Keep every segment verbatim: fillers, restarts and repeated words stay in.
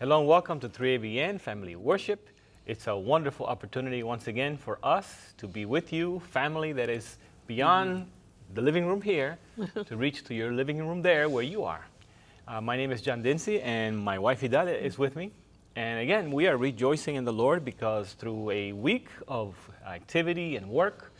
Hello and welcome to three A B N Family Worship. It's a wonderful opportunity once again for us to be with you, family that is beyond mm. the living room here, to reach to your living room there where you are. Uh, my name is John Dincy and my wife Hidalia is with me. And again, we are rejoicing in the Lord because through a week of activity and work,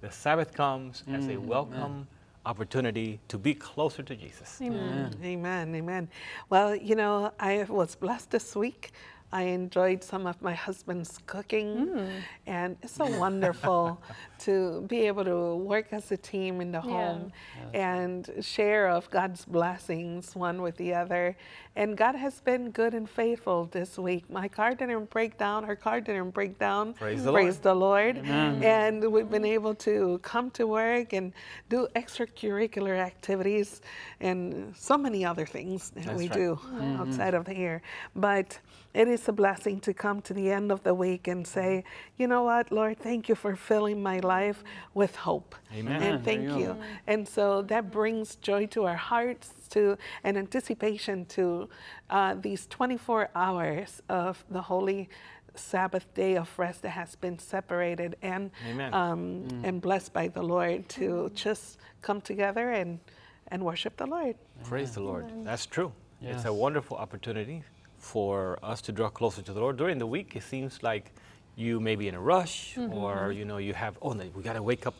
the Sabbath comes mm. as a welcome opportunity to be closer to Jesus. Amen. Amen. Amen. Amen. Well, you know, I was blessed this week. I enjoyed some of my husband's cooking, mm. and it's so wonderful to be able to work as a team in the yeah. home yeah, and right. share of God's blessings one with the other. And God has been good and faithful this week. My car didn't break down, her car didn't break down. Praise the Praise Lord. The Lord. Amen. And we've been able to come to work and do extracurricular activities and so many other things that That's we right. do mm-hmm. outside of here. But it is a blessing to come to the end of the week and say, you know what, Lord, thank you for filling my life with hope. Amen. And thank you. you. And so that brings joy to our hearts, to an anticipation to uh, these twenty-four hours of the Holy Sabbath day of rest that has been separated and, um, mm. and blessed by the Lord to just come together and, and worship the Lord. Praise Amen. The Lord. Amen. That's true. Yes. It's a wonderful opportunity for us to draw closer to the Lord. During the week, it seems like you may be in a rush, mm-hmm. or you know you have, oh, we got to wake up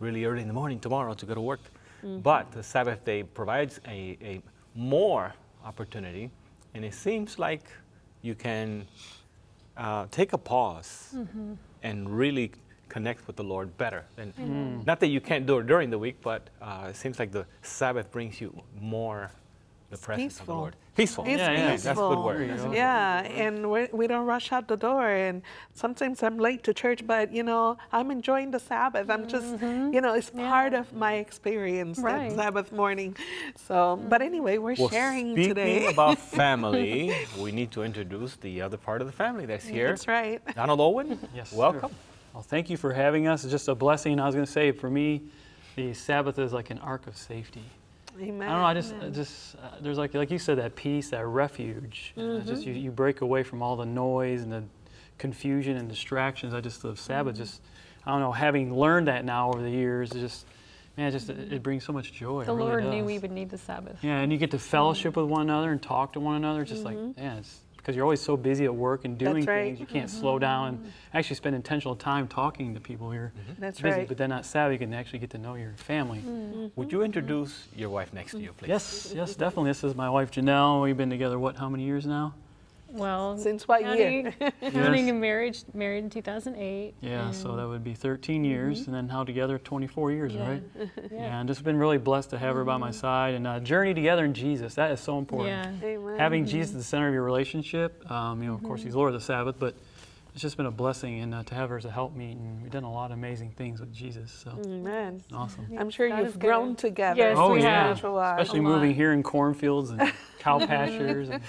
really early in the morning tomorrow to go to work. Mm-hmm. But the Sabbath day provides a, a more opportunity, and it seems like you can uh, take a pause mm-hmm. and really connect with the Lord better. And mm-hmm. not that you can't do it during the week, but uh, it seems like the Sabbath brings you more the presence peaceful. Of the Lord. Peaceful. It's yeah, yeah, peaceful. That's a good word. Yeah, and we're, we don't rush out the door. And sometimes I'm late to church, but, you know, I'm enjoying the Sabbath. I'm just, mm-hmm. you know, it's yeah. part of my experience right. that Sabbath morning. So, but anyway, we're well, sharing speaking today. Speaking about family, we need to introduce the other part of the family that's here. That's right. Donald Owen, yes, welcome. Sir. Well, thank you for having us. It's just a blessing. I was going to say, for me, the Sabbath is like an ark of safety. Amen. I don't know, I just, I just uh, there's like, like you said, that peace, that refuge. Mm-hmm. Just you, you break away from all the noise and the confusion and distractions. I just, the Sabbath, mm-hmm. just, I don't know, having learned that now over the years, it just, man, it just, it, it brings so much joy. The Lord knew we would need the Sabbath. Yeah, and you get to fellowship mm-hmm. with one another and talk to one another. It's just mm-hmm. like, man, it's because you're always so busy at work and doing right. things, you can't mm-hmm. slow down and actually spend intentional time talking to people here. Mm-hmm. That's busy, right. But then not Sabbath, you can actually get to know your family. Mm-hmm. Would you introduce your wife next to you, please? Yes, yes, definitely. This is my wife, Janelle. We've been together, what, how many years now? Well, since what counting, year? Counting yes. in marriage, married in two thousand eight. Yeah, so that would be thirteen years, mm-hmm. and then how together, twenty-four years, yeah. right? yeah. yeah, and just been really blessed to have her by my side, and uh, journey together in Jesus. That is so important. Yeah. Amen. Having mm-hmm. Jesus at the center of your relationship, um, you know, of course, he's Lord of the Sabbath, but it's just been a blessing, and uh, to have her as a helpmeet, and we've done a lot of amazing things with Jesus. So, Amen. Awesome. I'm sure that you've grown good. Together. Yes, oh, we yeah. have. Especially a moving lot. Here in cornfields and cow pastures. And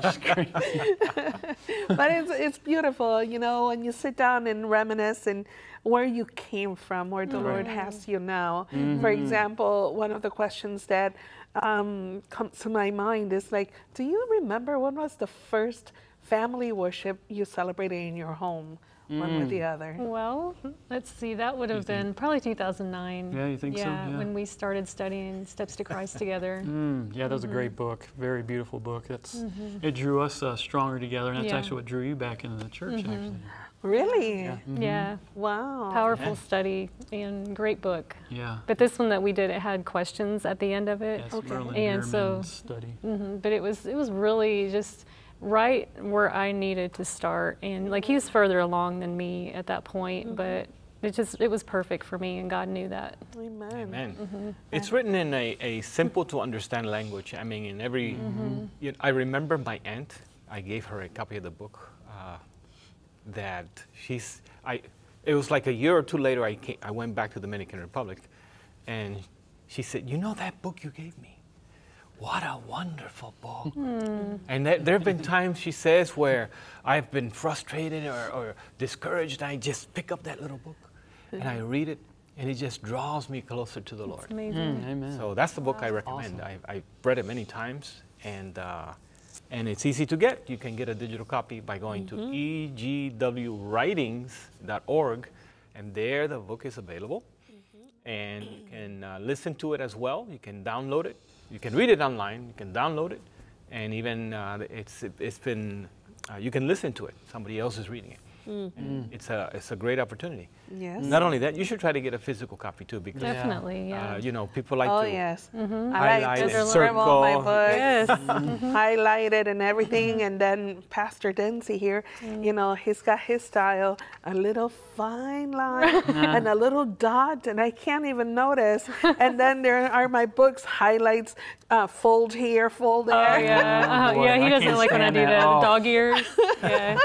just crazy. But it's, it's beautiful, you know, when you sit down and reminisce and where you came from, where the mm-hmm. Lord has you now. Mm-hmm. For example, one of the questions that um, comes to my mind is like, do you remember when was the first family worship you celebrated in your home, mm. one with the other? Well, let's see, that would have been probably two thousand nine. Yeah, you think yeah, so? Yeah, when we started studying Steps to Christ together. Mm. Yeah, that was mm-hmm. a great book, very beautiful book. That's mm-hmm. It drew us uh, stronger together, and that's yeah. actually what drew you back into the church, mm-hmm. actually. Really? Yeah. Mm-hmm. yeah. Wow. Powerful yeah. study and great book. Yeah. But this one that we did, it had questions at the end of it. Yes, okay. Merlin and so, study. Mm-hmm, but it was, it was really just right where I needed to start, and like he was further along than me at that point, mm-hmm. but it just, it was perfect for me, and God knew that. Amen. Amen. Mm-hmm. It's written in a, a simple to understand language. I mean, in every, mm-hmm. you know, I remember my aunt, I gave her a copy of the book uh, that she's, I, it was like a year or two later, I, came, I went back to the Dominican Republic, and she said, you know that book you gave me? What a wonderful book. Mm. And th there have been times, she says, where I've been frustrated or, or discouraged, and I just pick up that little book, and I read it, and it just draws me closer to the Lord. That's amazing. Mm, amen. So that's the book wow. I recommend. Awesome. I've, I've read it many times, and uh, And it's easy to get. You can get a digital copy by going mm-hmm. to e g w writings dot org, and there the book is available. Mm-hmm. And you can uh, listen to it as well. You can download it. You can read it online. You can download it. And even uh, it's, it's been, uh, you can listen to it. Somebody else is reading it. Mm-hmm. It's a it's a great opportunity. Yes. Not only that, you should try to get a physical copy too, because definitely, yeah. Uh, you know, people like oh, to yes. mm-hmm. highlight, I like to circle my books, yes. mm-hmm. highlight it and everything. Mm-hmm. And then Pastor Dincy here, mm-hmm. you know, he's got his style, a little fine line and a little dot, and I can't even notice. And then there are my books highlights, uh, fold here, fold there. Oh, yeah, oh, yeah. He doesn't like when I do that. Dog ears. Yeah.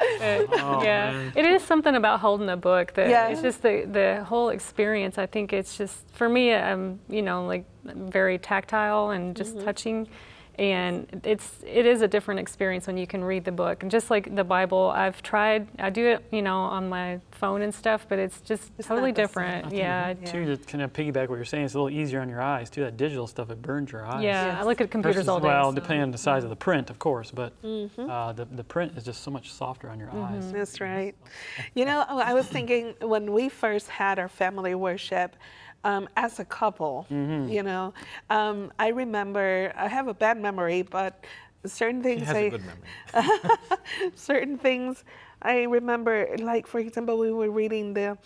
It, oh, yeah, man. It is something about holding a book that yeah. it's just the the whole experience. I think it's just for me, I'm you know like very tactile and just mm-hmm. touching, and it's it is a different experience when you can read the book. And just like the Bible, I've tried, I do it you know on my phone and stuff, but it's just it's totally different. Yeah, yeah. Too, to kind of piggyback what you're saying, it's a little easier on your eyes too. That digital stuff, it burns your eyes. Yeah, yes. I look at computers versus, all day. Well, so. Depending on the size of the print, of course, but mm-hmm. uh, the, the print is just so much softer on your mm-hmm. eyes. That's right. You know, I was thinking when we first had our family worship, Um, as a couple, mm-hmm. you know, um, I remember, I have a bad memory, but certain things, has I, a good memory. certain things I remember, like, for example, we were reading the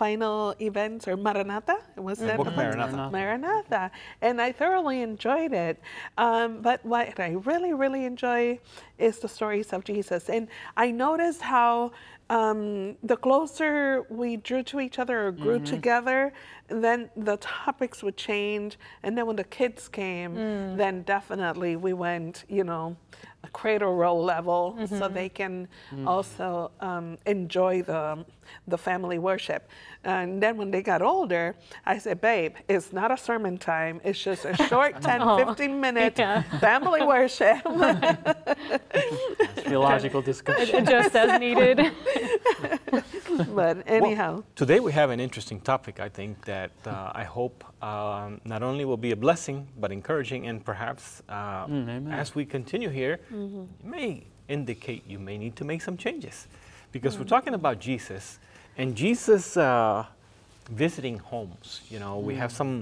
final events or Maranatha. Was that the book? Maranatha. Maranatha. And I thoroughly enjoyed it. Um, but what I really, really enjoy is the stories of Jesus. And I noticed how Um, the closer we drew to each other or grew mm-hmm. together, then the topics would change. And then when the kids came, mm. then definitely we went, you know, a cradle roll level mm-hmm. so they can mm. also um, enjoy the, the family worship. And then when they got older, I said, babe, it's not a sermon time. It's just a short ten, fifteen minute yeah. family worship. It's theological discussion. Just as needed. But anyhow. Well, today we have an interesting topic, I think, that uh, I hope um, not only will be a blessing, but encouraging, and perhaps uh, mm, as we continue here, mm-hmm. it may indicate you may need to make some changes. Because mm-hmm. we're talking about Jesus, and Jesus uh, visiting homes. You know, we mm-hmm. have some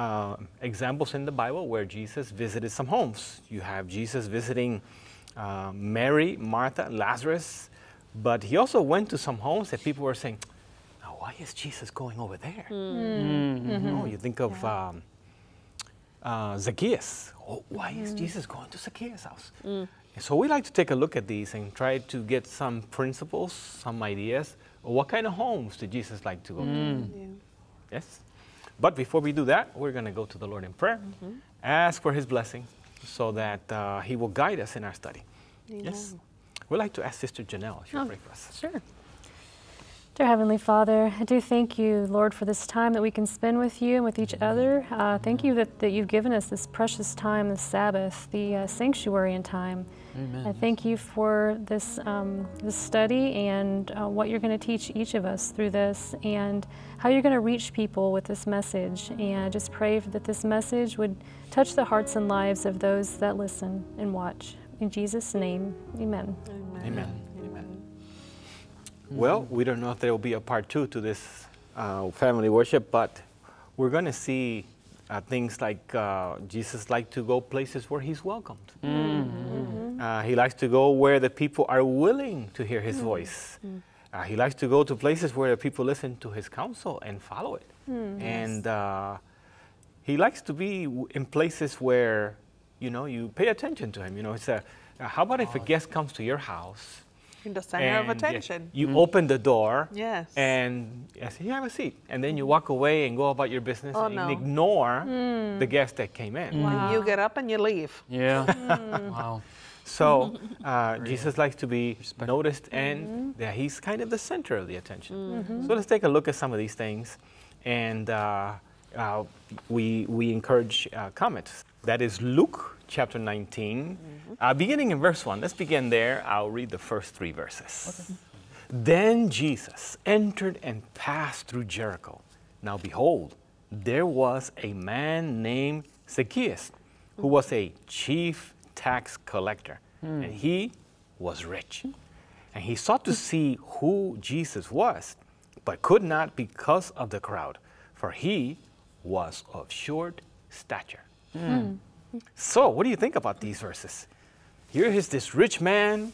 uh, examples in the Bible where Jesus visited some homes. You have Jesus visiting uh, Mary, Martha, Lazarus. But he also went to some homes that people were saying, now why is Jesus going over there? Mm. Mm-hmm. You know, you think of yeah. um, uh, Zacchaeus. Oh, why is mm. Jesus going to Zacchaeus' house? Mm. And so we like to take a look at these and try to get some principles, some ideas. What kind of homes did Jesus like to go mm. to? Yeah. Yes. But before we do that, we're going to go to the Lord in prayer, mm-hmm. ask for his blessing so that uh, he will guide us in our study. Yeah. Yes. We'd like to ask Sister Janelle if you pray for us. Sure. Dear Heavenly Father, I do thank you, Lord, for this time that we can spend with you and with each other. Uh, thank you that, that you've given us this precious time, the Sabbath, the uh, sanctuary in time. Amen. I thank you for this, um, this study and uh, what you're going to teach each of us through this and how you're going to reach people with this message. And I just pray that this message would touch the hearts and lives of those that listen and watch. In Jesus' name, amen. Amen. Amen. Amen. Well, we don't know if there will be a part two to this uh, family worship, but we're going to see uh, things like uh, Jesus likes to go places where he's welcomed. Mm-hmm. uh, he likes to go where the people are willing to hear his mm-hmm. voice. Uh, he likes to go to places where the people listen to his counsel and follow it. Mm-hmm. And uh, he likes to be in places where you know, you pay attention to him. You know, it's a, uh, how about if a guest comes to your house? In the center of attention. You mm-hmm. open the door. Yes. And I say, you have a seat. And then you walk away and go about your business oh, and no. ignore mm. the guest that came in. Wow. You get up and you leave. Yeah. Mm. Wow. So uh, Jesus likes to be Respect. noticed, and mm-hmm. yeah, he's kind of the center of the attention. Mm-hmm. So let's take a look at some of these things. And uh, uh, we, we encourage uh, comments. That is Luke chapter nineteen, mm-hmm. uh, beginning in verse one. Let's begin there. I'll read the first three verses. Okay. Then Jesus entered and passed through Jericho. Now behold, there was a man named Zacchaeus, who was a chief tax collector, mm. and he was rich. And he sought to see who Jesus was, but could not because of the crowd, for he was of short stature. Mm. Mm. So what do you think about these verses? Here is this rich man,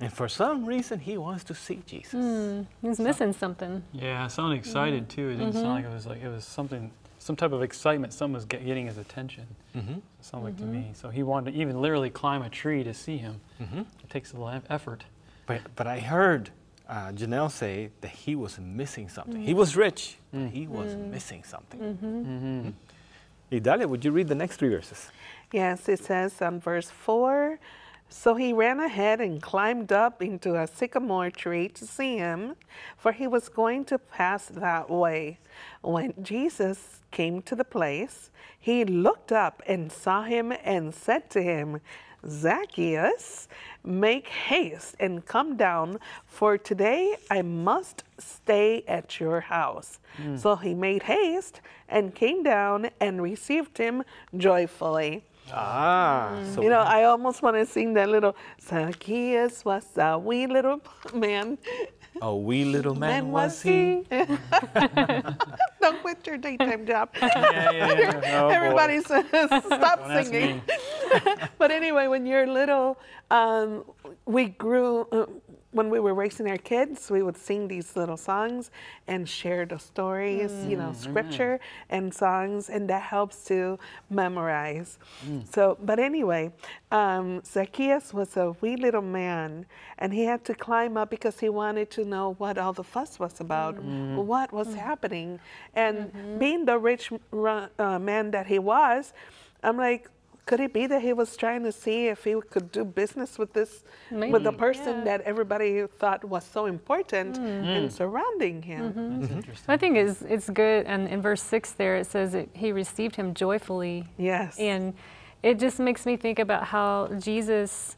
and for some reason he wants to see Jesus. Mm. He's missing so, something. Yeah, I sounded excited, too. It didn't mm-hmm. sound like it was like it was something, some type of excitement. Something was get, getting his attention. Mm-hmm. It sounded mm-hmm. like to me. So he wanted to even literally climb a tree to see him. Mm-hmm. It takes a lot of effort. But, but I heard uh, Janelle say that he was missing something. Mm. He was rich, mm. but he was mm. missing something. Mm-hmm. Mm-hmm. Hidalia, would you read the next three verses? Yes, it says on verse four, so he ran ahead and climbed up into a sycamore tree to see him, for he was going to pass that way. When Jesus came to the place, he looked up and saw him and said to him, Zacchaeus, make haste and come down, for today I must stay at your house. Mm. So he made haste and came down and received him joyfully. Ah, mm. so you know, I almost want to sing that little Zacchaeus was a wee little man. A wee little man, man was he. he. Don't quit your daytime job. Yeah, yeah, yeah. Oh, everybody says, stop Don't singing. But anyway, when you're little, um, we grew, uh, when we were raising our kids, we would sing these little songs and share the stories, mm. you know, scripture mm. and songs, and that helps to memorize. Mm. So, but anyway, um, Zacchaeus was a wee little man, and he had to climb up because he wanted to know what all the fuss was about, mm. what was mm. happening. And mm-hmm. being the rich uh, man that he was, I'm like, could it be that he was trying to see if he could do business with this, Maybe. with the person yeah. that everybody thought was so important mm. and surrounding him? Mm-hmm. That's interesting. I think it's, it's good. And in verse six there, it says that he received him joyfully. Yes. And it just makes me think about how Jesus,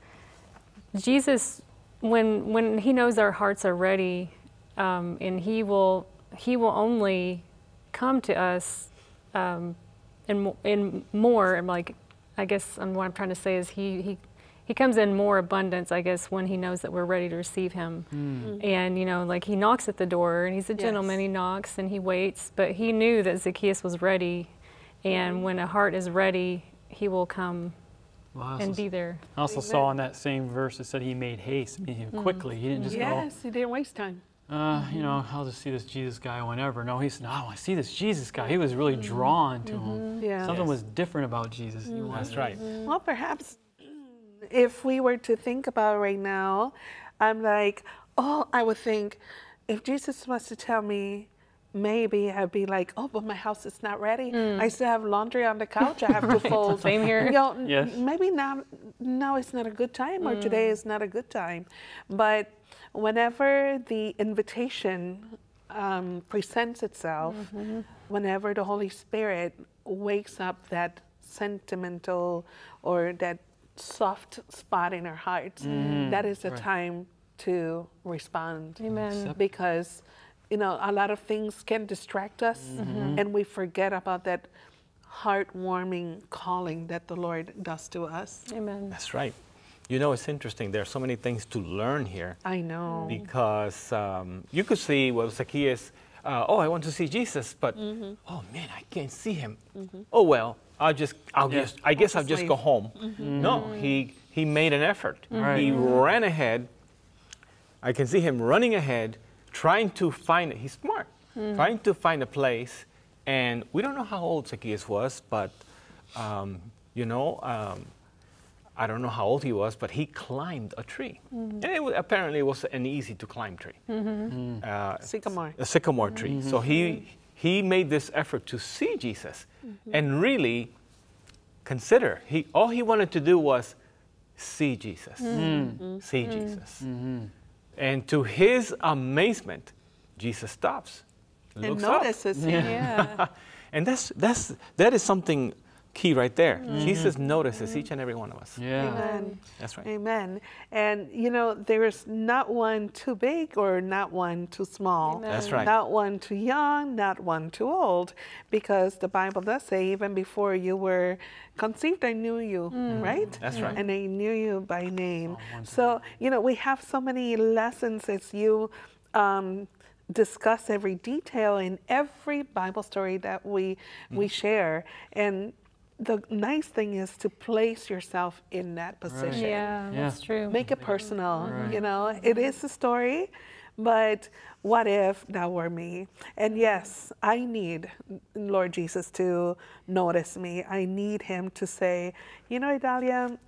Jesus, when, when he knows our hearts are ready, um, and he will, he will only come to us um, in, in more, and like, I guess and what I'm trying to say is he, he, he comes in more abundance, I guess, when he knows that we're ready to receive him. Mm. And, you know, like he knocks at the door and he's a gentleman, yes. he knocks and he waits, but he knew that Zacchaeus was ready. And when a heart is ready, he will come well, and also, be there. I also Amen. saw in that same verse, it said he made haste, meaning mm. quickly. He didn't just yes, go. Yes, he didn't waste time. Uh, you know, I'll just see this Jesus guy whenever. No, he said, no, I want to see this Jesus guy. He was really drawn to mm-hmm. him. Yeah. Something yes. was different about Jesus. Mm-hmm. That's right. Well, perhaps if we were to think about it right now, I'm like, oh, I would think, if Jesus was to tell me, maybe I'd be like, oh, but my house is not ready. Mm. I still have laundry on the couch I have right. to fold. Same here. You know, yes. Maybe now, now it's not a good time, mm. or today is not a good time. But whenever the invitation um, presents itself, mm-hmm. whenever the Holy Spirit wakes up that sentimental or that soft spot in our hearts, mm. that is the right. time to respond. Amen. Because, you know, a lot of things can distract us, mm-hmm. and we forget about that heartwarming calling that the Lord does to us. Amen. That's right. You know, it's interesting. There are so many things to learn here. I know. Because um, you could see, well, Zacchaeus, uh, oh, I want to see Jesus, but mm-hmm. oh man, I can't see him. Mm-hmm. Oh well, I'll just, I'll yeah. just, I guess I'll, I'll just go home. Mm-hmm. No, he he made an effort. Mm-hmm. Right. He mm-hmm. ran ahead. I can see him running ahead, trying to find it. He's smart, mm-hmm. trying to find a place. And we don't know how old Zacchaeus was, but um, you know. Um, I don't know how old he was, but he climbed a tree. Mm-hmm. And it was, apparently it was an easy to climb tree. Mm-hmm. uh, sycamore. A sycamore tree. Mm-hmm. So he, he made this effort to see Jesus mm-hmm. and really consider. He, all he wanted to do was see Jesus, mm-hmm. see mm-hmm. Jesus. Mm-hmm. And to his amazement, Jesus stops, and looks notices up. him. Yeah. Yeah. And that's, that's, that is something key right there. Mm-hmm. Jesus notices each and every one of us. Yeah. Amen. That's right. Amen. And, you know, there is not one too big or not one too small. Amen. That's right. Not one too young, not one too old, because the Bible does say, even before you were conceived, I knew you, mm. right? That's right. And I knew you by name. Oh, so, you know, we have so many lessons as you um, discuss every detail in every Bible story that we, mm. we share. And the nice thing is to place yourself in that position. Right. Yeah, yeah, that's true. Make it personal. Right. You know, it is a story, but what if that were me? And yes, I need Lord Jesus to notice me. I need him to say, you know, Hidalia,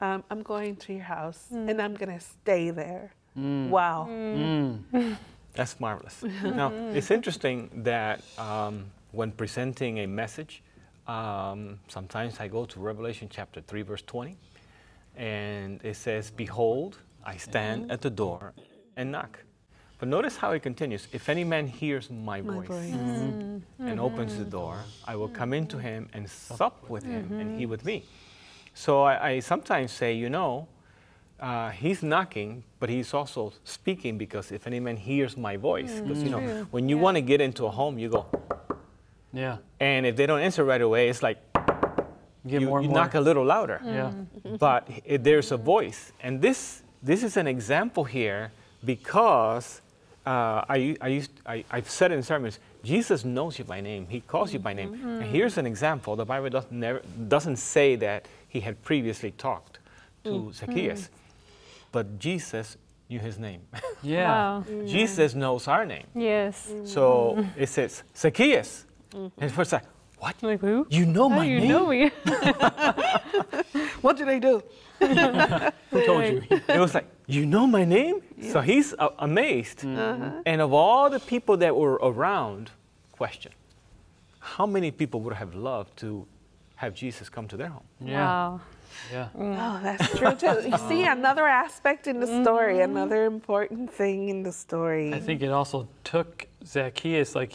um, I'm going to your house mm. and I'm going to stay there. Mm. Wow. Mm. Mm. That's marvelous. Now, it's interesting that um, when presenting a message, Um, sometimes I go to Revelation chapter three, verse twenty, and it says, "Behold, I stand at the door and knock." But notice how it continues. If any man hears my, my voice, voice. Mm-hmm. and opens the door, I will come into him and sup with him, mm-hmm. and he with me. So I, I sometimes say, you know, Uh, he's knocking, but he's also speaking, because if any man hears my voice, because mm-hmm. you know, when you yeah. want to get into a home, you go, yeah, and if they don't answer right away, it's like you, you, more you more. knock a little louder. Yeah, yeah. But it, there's a voice, and this this is an example here, because uh, I I, used, I I've said in sermons, Jesus knows you by name. He calls you by name. Mm-hmm. And here's an example. The Bible does never, doesn't say that he had previously talked to mm-hmm. Zacchaeus. But Jesus knew his name. Yeah. Wow. Mm. Jesus knows our name. Yes. Mm. So it says, Zacchaeus. Mm. And first like, what? Like, who? You know How my you name? Know me? What did I do? Who told you? It was like, you know my name? Yeah. So he's uh, amazed. Mm. Uh-huh. And of all the people that were around, question, how many people would have loved to have Jesus come to their home? Yeah. Wow. Yeah. Oh, that's true too. You see another aspect in the story, mm-hmm. another important thing in the story. I think it also took Zacchaeus, like,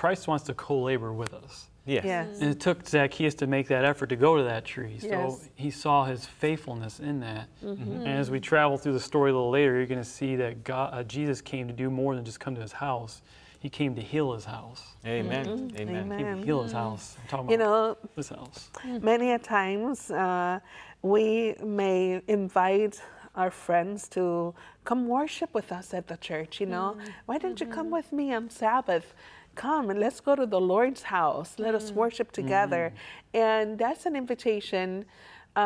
Christ wants to co-labor with us. Yes. yes. And it took Zacchaeus to make that effort to go to that tree. So yes. he saw his faithfulness in that. Mm-hmm. And as we travel through the story a little later, you're going to see that God, uh, Jesus came to do more than just come to his house. He came to heal his house. Amen. Mm-hmm. Amen. Amen. He came to heal his house. I'm talking you about know, his house. Many a times uh, we may invite our friends to come worship with us at the church, you know. Mm-hmm. Why don't you come with me on Sabbath? Come and let's go to the Lord's house. Let mm-hmm. us worship together. Mm-hmm. And that's an invitation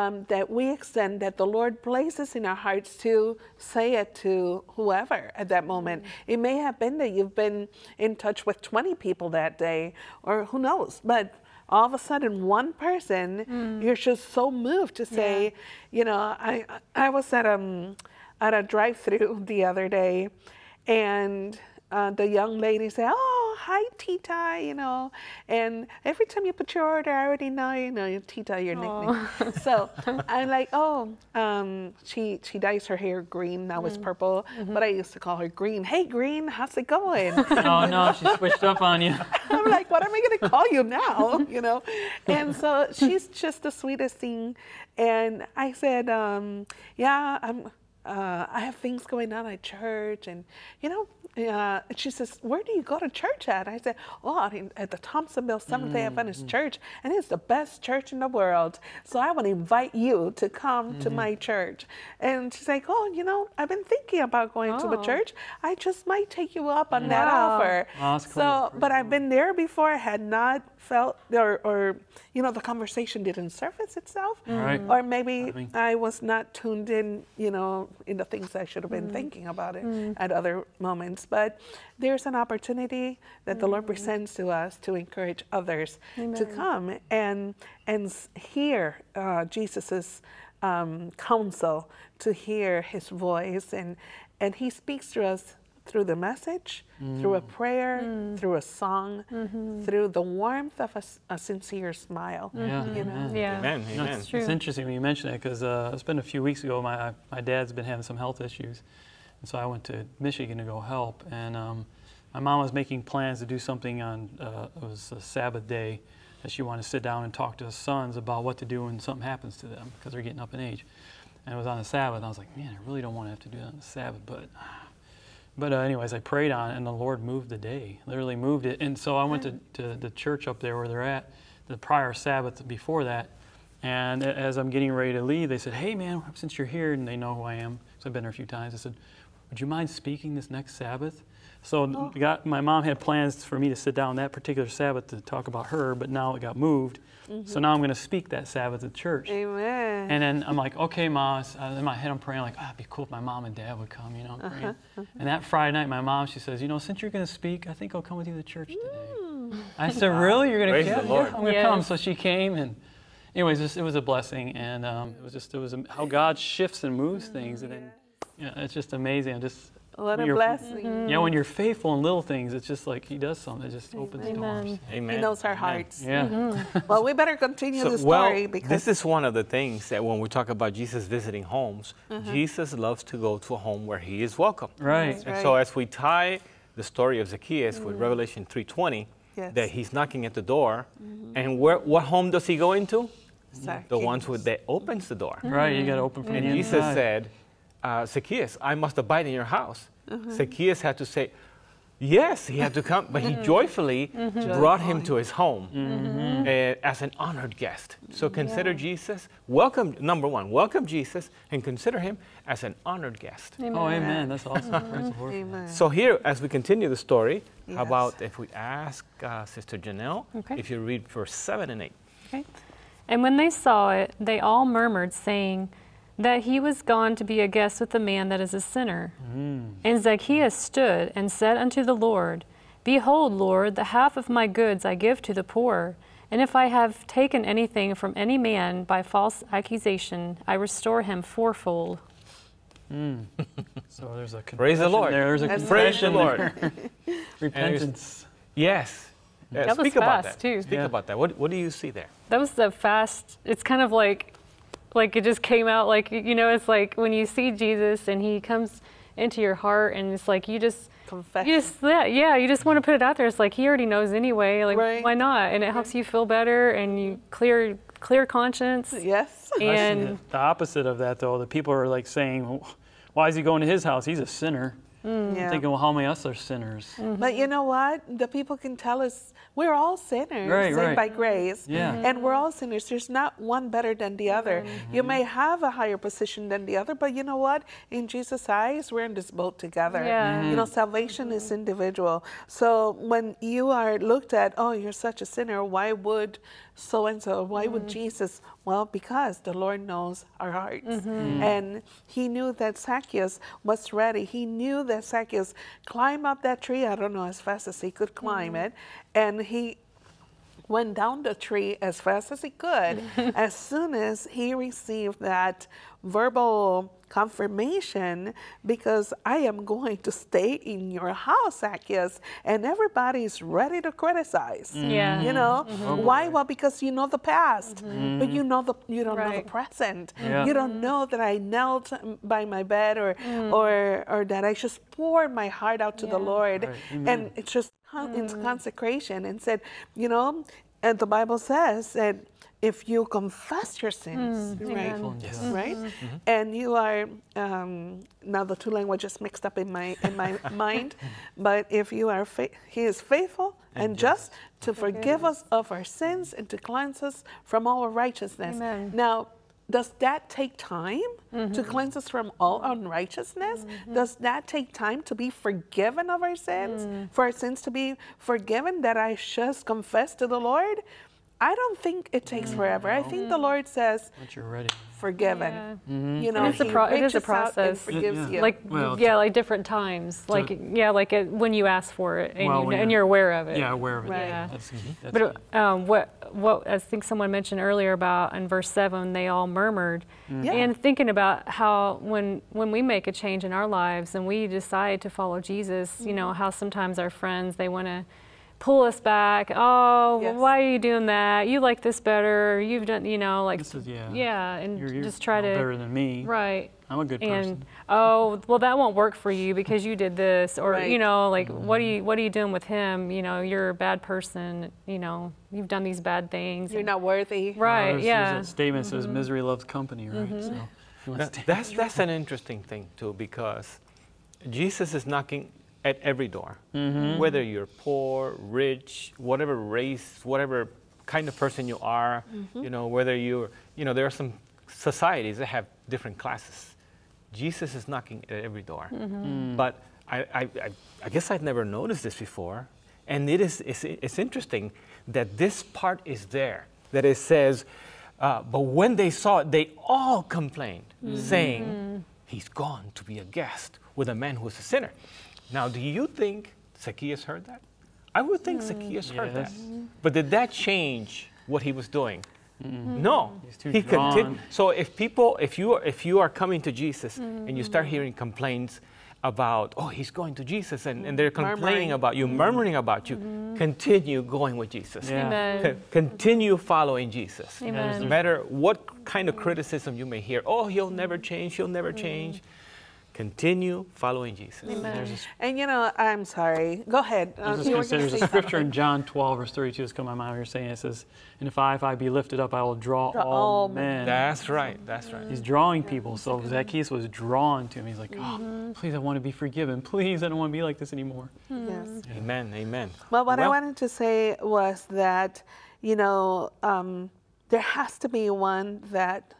Um, that we extend, that the Lord places in our hearts to say it to whoever at that moment. Mm-hmm. It may have been that you've been in touch with twenty people that day, or who knows, but all of a sudden one person, mm. you're just so moved to say, yeah. you know, I I was at, um, at a drive-thru the other day, and uh, the young lady said, oh, hi, Tita, you know, and every time you put your order, I already know, you know, Tita, your Aww. nickname. So I'm like, oh, um, she she dyes her hair green, now mm. it's purple, mm-hmm. but I used to call her Green. Hey, Green, how's it going? Oh, no, she switched up on you. I'm like, what am I going to call you now, you know? And so she's just the sweetest thing. And I said, um, yeah, I'm... Uh, I have things going on at church, and you know, uh, she says, where do you go to church at? I said, oh, at the Thompsonville Seventh-day Adventist mm-hmm. Church, and it's the best church in the world, so I want to invite you to come mm-hmm. to my church. And she's like, oh, you know, I've been thinking about going oh. to a church. I just might take you up on wow. that offer. Oh, that's cool. So, but I've been there before. I had not felt, or, or you know, the conversation didn't surface itself, mm-hmm. or maybe I, mean. I was not tuned in, you know, in the things I should have been mm. thinking about it mm. at other moments. But there's an opportunity that mm. the Lord presents to us to encourage others Amen. to come and and hear uh, Jesus's um, counsel, to hear his voice, and and he speaks to us through the message, mm. through a prayer, mm. through a song, mm-hmm. through the warmth of a, a sincere smile. Yeah, you know? Amen. Yeah. Amen. Amen. No, it's, it's interesting when you mention that, because uh, it's been a few weeks ago. My my dad's been having some health issues, and so I went to Michigan to go help. And um, my mom was making plans to do something on uh, it was a Sabbath day that she wanted to sit down and talk to the sons about what to do when something happens to them because they're getting up in age. And it was on the Sabbath, and I was like, man, I really don't want to have to do that on the Sabbath. But, but uh, anyways, I prayed on it, and the Lord moved the day, literally moved it. And so I went to, to the church up there where they're at, the prior Sabbath before that. And as I'm getting ready to leave, they said, hey, man, since you're here, and they know who I am, because I've been there a few times, I said, would you mind speaking this next Sabbath? So oh. got, my mom had plans for me to sit down that particular Sabbath to talk about her, but now it got moved. Mm-hmm. So now I'm going to speak that Sabbath at church. Amen. And then I'm like, okay, Ma. So in my head, I'm praying, like, ah, oh, it'd be cool if my mom and dad would come, you know, I'm praying. Uh-huh. Uh-huh. And that Friday night, my mom, she says, you know, since you're going to speak, I think I'll come with you to church today. Mm. I said, really? You're going to come? Yeah, I'm going to yes. come. So she came, and anyways, it was a blessing. And um, it was just, it was how God shifts and moves mm-hmm. things. And then, you know, it's just amazing. I'm just, What a blessing. Mm-hmm. Yeah, when you're faithful in little things, it's just like he does something that just opens Amen. doors. Amen. He knows our Amen. hearts. Yeah. Mm-hmm. Well, we better continue so, the story. Well, because this is one of the things that when we talk about Jesus visiting homes, mm-hmm. Jesus loves to go to a home where he is welcome. Right. That's right. And so as we tie the story of Zacchaeus mm-hmm. with Revelation three twenty, yes. that he's knocking at the door, mm-hmm. and where, what home does he go into? Zacchaeus. The one that opens the door. Mm-hmm. Right, you got to open from mm-hmm. the And Jesus inside. said, Uh, Zacchaeus, I must abide in your house. Uh-huh. Zacchaeus had to say, yes, he had to come, but he joyfully mm-hmm. brought him to his home mm-hmm. uh, as an honored guest. So consider yeah. Jesus, welcome, number one, welcome Jesus, and consider him as an honored guest. Amen. Oh, amen. That's awesome. Amen. So here, as we continue the story, yes. how about if we ask uh, Sister Janelle, okay. if you read verse seven and eight. Okay. And when they saw it, they all murmured, saying, that he was gone to be a guest with the man that is a sinner. Mm. And Zacchaeus stood and said unto the Lord, Behold, Lord, the half of my goods I give to the poor, and if I have taken anything from any man by false accusation, I restore him fourfold. Mm. So there's a confession Praise the Lord. there. There's a That's confession Praise the Lord. Repentance. Yes. Yeah, that speak was fast, about that. too. Speak yeah. about that. What, what do you see there? That was the fast, it's kind of like, Like it just came out, like, you know, it's like when you see Jesus and he comes into your heart and it's like you just, Confession. you just yeah, you just want to put it out there. It's like he already knows anyway, like right. why not? And it helps you feel better and you clear clear conscience. Yes. And the opposite of that though, the people are like saying, why is he going to his house? He's a sinner. Mm. Yeah. I'm thinking, well, how many of us are sinners? Mm-hmm. But you know what? The people can tell us we're all sinners, right, saved right. by grace, yeah. mm-hmm. and we're all sinners. There's not one better than the other. Mm-hmm. You may have a higher position than the other, but you know what? In Jesus' eyes, we're in this boat together. Yeah. Mm-hmm. You know, salvation mm-hmm. is individual. So when you are looked at, oh, you're such a sinner, why would so-and-so, why mm-hmm. would Jesus? Well, because the Lord knows our hearts. Mm-hmm. Mm-hmm. And he knew that Zacchaeus was ready. He knew that Zacchaeus climbed up that tree, I don't know, as fast as he could climb mm-hmm. it, and he went down the tree as fast as he could. As soon as he received that verbal confirmation, because I am going to stay in your house, Zacchaeus, and everybody's ready to criticize. Mm-hmm. Yeah. You know, mm-hmm. oh, why? Well, because you know the past, mm-hmm. but you know the you don't right. know the present. Yeah. You don't know that I knelt by my bed or mm. or or that I just poured my heart out to yeah. the Lord, right. and it's just mm. in consecration and said, you know, and the Bible says that if you confess your sins, mm, right, yes. right, mm-hmm. and you are um, now the two languages mixed up in my in my mind, but if you are, fa he is faithful and, and just, just to forgive us of our sins and to cleanse us from all righteousness. Amen. Now, does that take time mm-hmm. to cleanse us from all unrighteousness? Mm-hmm. Does that take time to be forgiven of our sins? Mm. For our sins to be forgiven, that I just confess to the Lord? I don't think it takes mm, forever. No. I think the Lord says, once you're ready, forgiven. Yeah. Mm-hmm. You know, it is, he a, pro it is a process. Forgives it, yeah. you. Like, well, yeah, like different times. So like, yeah, like it, when you ask for it and, well, you, and you're aware of it. Yeah, aware of it. Right. Yeah. That's, that's but um, what, what I think someone mentioned earlier about in verse seven, they all murmured. Mm. Yeah. And thinking about how when, when we make a change in our lives and we decide to follow Jesus, mm. you know, how sometimes our friends, they want to pull us back. Oh, yes. Well, why are you doing that? You like this better. You've done, you know, like this is, yeah, yeah, and you're, you're just try to better than me. Right. I'm a good person. And oh, well, that won't work for you because you did this, or right. you know, like mm-hmm. what are you what are you doing with him? You know, you're a bad person. You know, you've done these bad things. You're and, not worthy. Right. Well, there's, yeah. There's that statement mm-hmm. says misery loves company. Right. Mm-hmm. So. That, that's, that's an interesting thing, too, because Jesus is knocking at every door. Mm-hmm. Whether you're poor, rich, whatever race, whatever kind of person you are, mm-hmm. you know, whether you're, you know, there are some societies that have different classes. Jesus is knocking at every door. Mm-hmm. Mm. But I, I, I, I guess I'd never noticed this before. And it is, it's, it's interesting that this part is there, that it says, Uh, but when they saw it, they all complained, mm-hmm. saying, he's gone to be a guest with a man who's a sinner. Now, do you think Zacchaeus heard that? I would think mm. Zacchaeus yes. heard that. But did that change what he was doing? Mm-hmm. No. He's too he continued. So if people, if you, are, if you are coming to Jesus mm-hmm. and you start hearing complaints about, oh, he's going to Jesus, and, and they're complaining murmuring. about you, mm-hmm. murmuring about you, mm-hmm. continue going with Jesus. Yeah. Amen. Continue following Jesus. Amen. No matter what kind of criticism you may hear, oh, he'll never change, he'll never mm-hmm. change, continue following Jesus. Amen. A, and you know, I'm sorry. Go ahead. I was um, just gonna say, there's a scripture in John twelve, verse thirty-two that's come to my mind. You're saying it says, and if I, if I be lifted up, I will draw, draw all men. That's right. That's right. He's drawing people. So Zacchaeus was drawn to him. He's like, mm-hmm. oh, please, I want to be forgiven. Please, I don't want to be like this anymore. Mm-hmm. Yes. Yeah. Amen. Amen. Well, what well, I wanted to say was that, you know, um, there has to be one that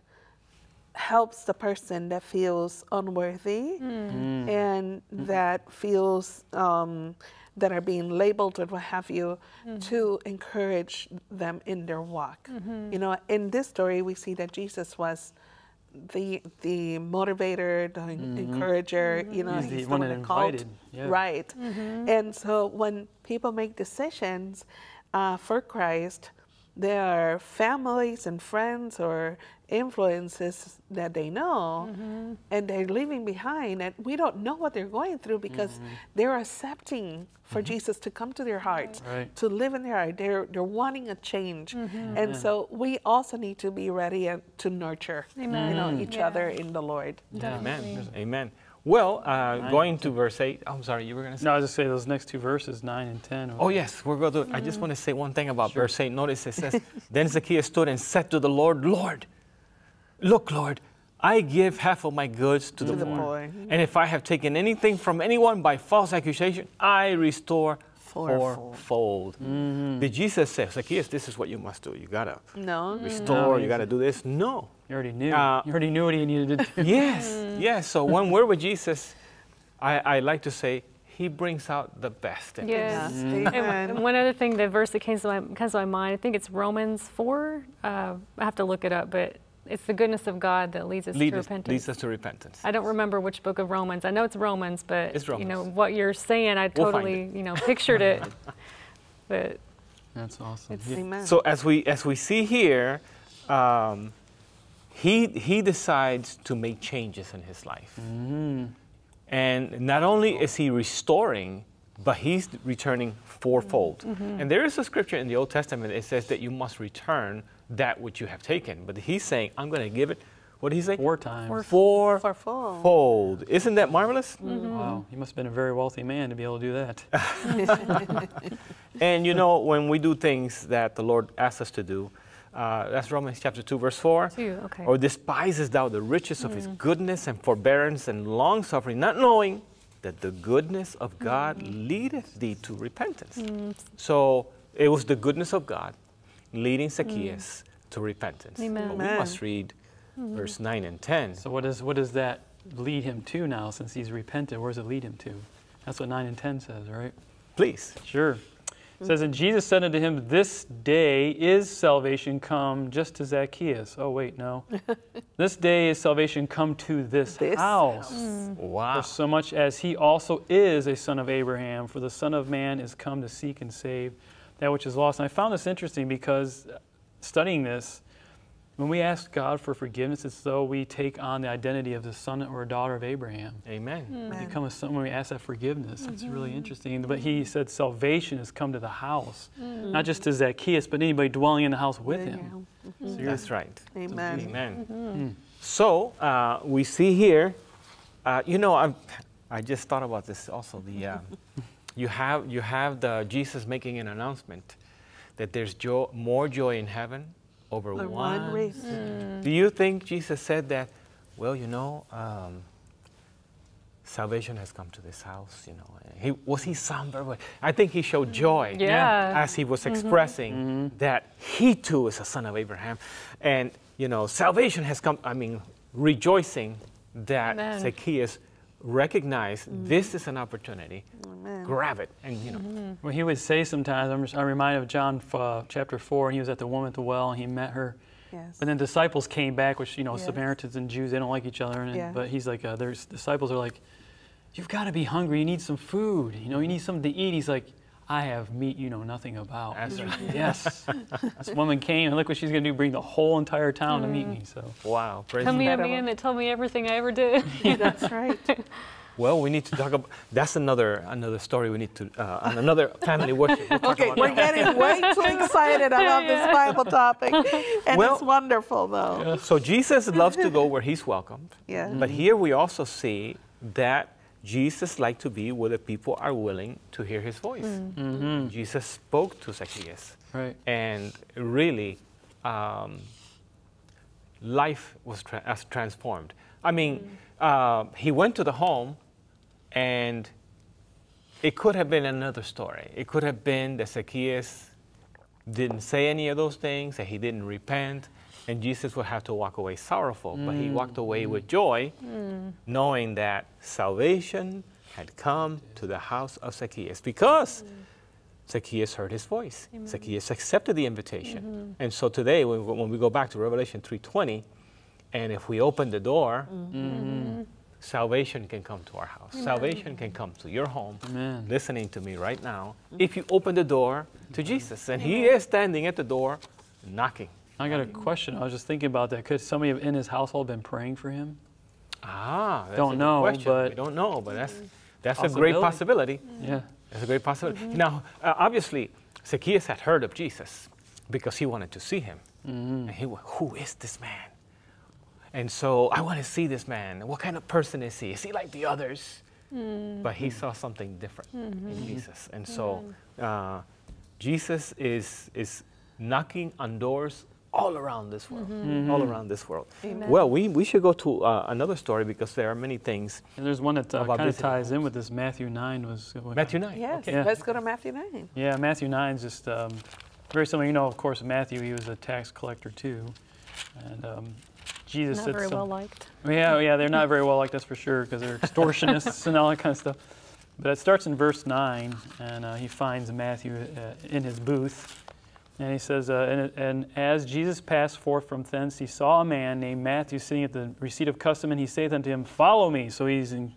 helps the person that feels unworthy mm. and mm. that feels um, that are being labeled or what have you mm-hmm. to encourage them in their walk. Mm-hmm. You know, in this story, we see that Jesus was the the motivator, the mm-hmm. encourager, mm-hmm. you know, he's, he's the one that invited. Yeah. Right. Mm-hmm. And so when people make decisions uh, for Christ, there are families and friends or influences that they know mm-hmm. and they're leaving behind, and we don't know what they're going through because mm-hmm. they're accepting for mm-hmm. Jesus to come to their hearts, right. to live in their heart. They're, they're wanting a change. Mm-hmm. And yeah. so we also need to be ready to nurture Amen. you know, each yeah. other in the Lord. Yeah. Amen. Amen. Well, uh, going to verse eight. Oh, I'm sorry, you were going to say? No, I was just saying those next two verses, nine and ten. Oh, yes, we're going to. Mm-hmm. I just want to say one thing about sure. verse eight. Notice it says, then Zacchaeus stood and said to the Lord, Lord, look, Lord, I give half of my goods to, to the, the poor. And if I have taken anything from anyone by false accusation, I restore fourfold. fourfold. Mm-hmm. Did Jesus say, Zacchaeus, this is what you must do? You got to no. restore, no, you got to do this? No. You already knew. Uh, you already knew what he needed to do. Yes, yes. So when we're with Jesus, I, I like to say, he brings out the best in us. Yes. Mm-hmm. And one other thing, the verse that came to my, comes to my mind, I think it's Romans four. Uh, I have to look it up, but it's the goodness of God that leads us Lead to us, repentance. Leads us to repentance. I don't remember which book of Romans. I know it's Romans, but it's Romans. You know what you're saying, I totally we'll you know pictured it. But that's awesome. It's, yeah. So as we as we see here. Um, He, he decides to make changes in his life. Mm-hmm. And not only is he restoring, but he's returning fourfold. Mm-hmm. And there is a scripture in the Old Testament that says that you must return that which you have taken. But he's saying, I'm going to give it, what did he say? Four times. Four, Four fold. fold. Isn't that marvelous? Mm-hmm. Wow, he must have been a very wealthy man to be able to do that. And you know, when we do things that the Lord asks us to do, Uh, that's Romans chapter two, verse four. Two, okay. Or despisest thou the riches of mm. his goodness and forbearance and long-suffering, not knowing that the goodness of God mm. leadeth thee to repentance. Mm. So it was the goodness of God leading Zacchaeus mm. to repentance. Amen. But we must read mm. verse nine and ten. So what, is, what does that lead him to now, since he's repented? Where does it lead him to? That's what nine and ten says, right? Please. Sure. It says, and Jesus said unto him, this day is salvation come just to Zacchaeus. Oh, wait, no. This day is salvation come to this, this house. house. Mm. Wow. For so much as he also is a son of Abraham, for the Son of Man is come to seek and save that which is lost. And I found this interesting because studying this, When we ask God for forgiveness, it's though we take on the identity of the son or daughter of Abraham. Amen. Amen. We become a son when we ask that forgiveness. Mm-hmm. It's really interesting. But he said salvation has come to the house, mm-hmm. not just to Zacchaeus, but anybody dwelling in the house with yeah. him. Mm-hmm. So that's right. Amen. Amen. Mm-hmm. Mm. So uh, we see here, uh, you know, I've, I just thought about this also. The uh, you have you have the Jesus making an announcement that there's jo more joy in heaven over one, one race. Mm. Do you think Jesus said that, well, you know, um, salvation has come to this house, you know? He, was he somber? I think he showed joy yeah. as he was expressing mm-hmm. that he too is a son of Abraham. And, you know, salvation has come, I mean, rejoicing that Amen. Zacchaeus recognized mm-hmm. this is an opportunity. Amen. Grab it. And, you know. Mm-hmm. Well, he would say sometimes, I'm, just, I'm reminded of John uh, chapter four, and he was at the woman at the well, and he met her. Yes. But then disciples came back, which, you know, yes. Samaritans and Jews, they don't like each other. And, yeah. But he's like, uh, there's disciples are like, you've got to be hungry. You need some food. You know, you need something to eat. He's like, I have meat you know nothing about. That's right. Yes. This woman came, and look what she's going to do, bring the whole entire town mm. to meet me. So, wow. Praise Come meet me and tell me everything I ever did. Yeah, that's right. Well, we need to talk about, that's another another story we need to, uh, another family worship. We'll okay, we're that. getting way too excited about yeah. this Bible topic. And well, it's wonderful, though. Yeah. So Jesus loves to go where he's welcomed. Yeah. Mm-hmm. But here we also see that Jesus liked to be where the people are willing to hear his voice. Mm. Mm-hmm. Jesus spoke to Zacchaeus. Right. And really, um, life was tra as transformed. I mean, mm. uh, he went to the home, and it could have been another story. It could have been that Zacchaeus didn't say any of those things, that he didn't repent. And Jesus would have to walk away sorrowful, mm. but he walked away mm. with joy, mm. knowing that salvation had come to the house of Zacchaeus, because mm. Zacchaeus heard his voice. Amen. Zacchaeus accepted the invitation. Mm-hmm. And so today, when, when we go back to Revelation three twenty, and if we open the door, mm-hmm. Mm-hmm. salvation can come to our house. Amen. Salvation can come to your home, Amen. Listening to me right now, if you open the door to Amen. Jesus. And Amen. He is standing at the door, knocking. I got a question. I was just thinking about that. Could somebody in his household been praying for him? Ah, that's don't a know, question. But we don't know, but that's that's a great possibility. Mm. Yeah, that's a great possibility. Mm-hmm. Now, uh, obviously, Zacchaeus had heard of Jesus because he wanted to see him, mm-hmm. and he was, who is this man? And so I want to see this man. What kind of person is he? Is he like the others? Mm-hmm. But he saw something different mm-hmm. in Jesus, and so uh, Jesus is is knocking on doors. All around this world, mm-hmm. all around this world. Amen. Well, we, we should go to uh, another story, because there are many things. And there's one that uh, kind of ties in with this. Matthew nine was... Matthew nine. Yes, okay. yeah. Let's go to Matthew nine. Yeah, Matthew nine is just um, very similar. You know, of course, Matthew, he was a tax collector too. And um, Jesus... Not very some, well liked. Yeah, yeah, they're not very well liked, that's for sure, because they're extortionists and all that kind of stuff. But it starts in verse nine, and uh, he finds Matthew uh, in his booth. And he says, uh, and, and as Jesus passed forth from thence, he saw a man named Matthew sitting at the receipt of custom, and he saith unto him, Follow me. So he's in,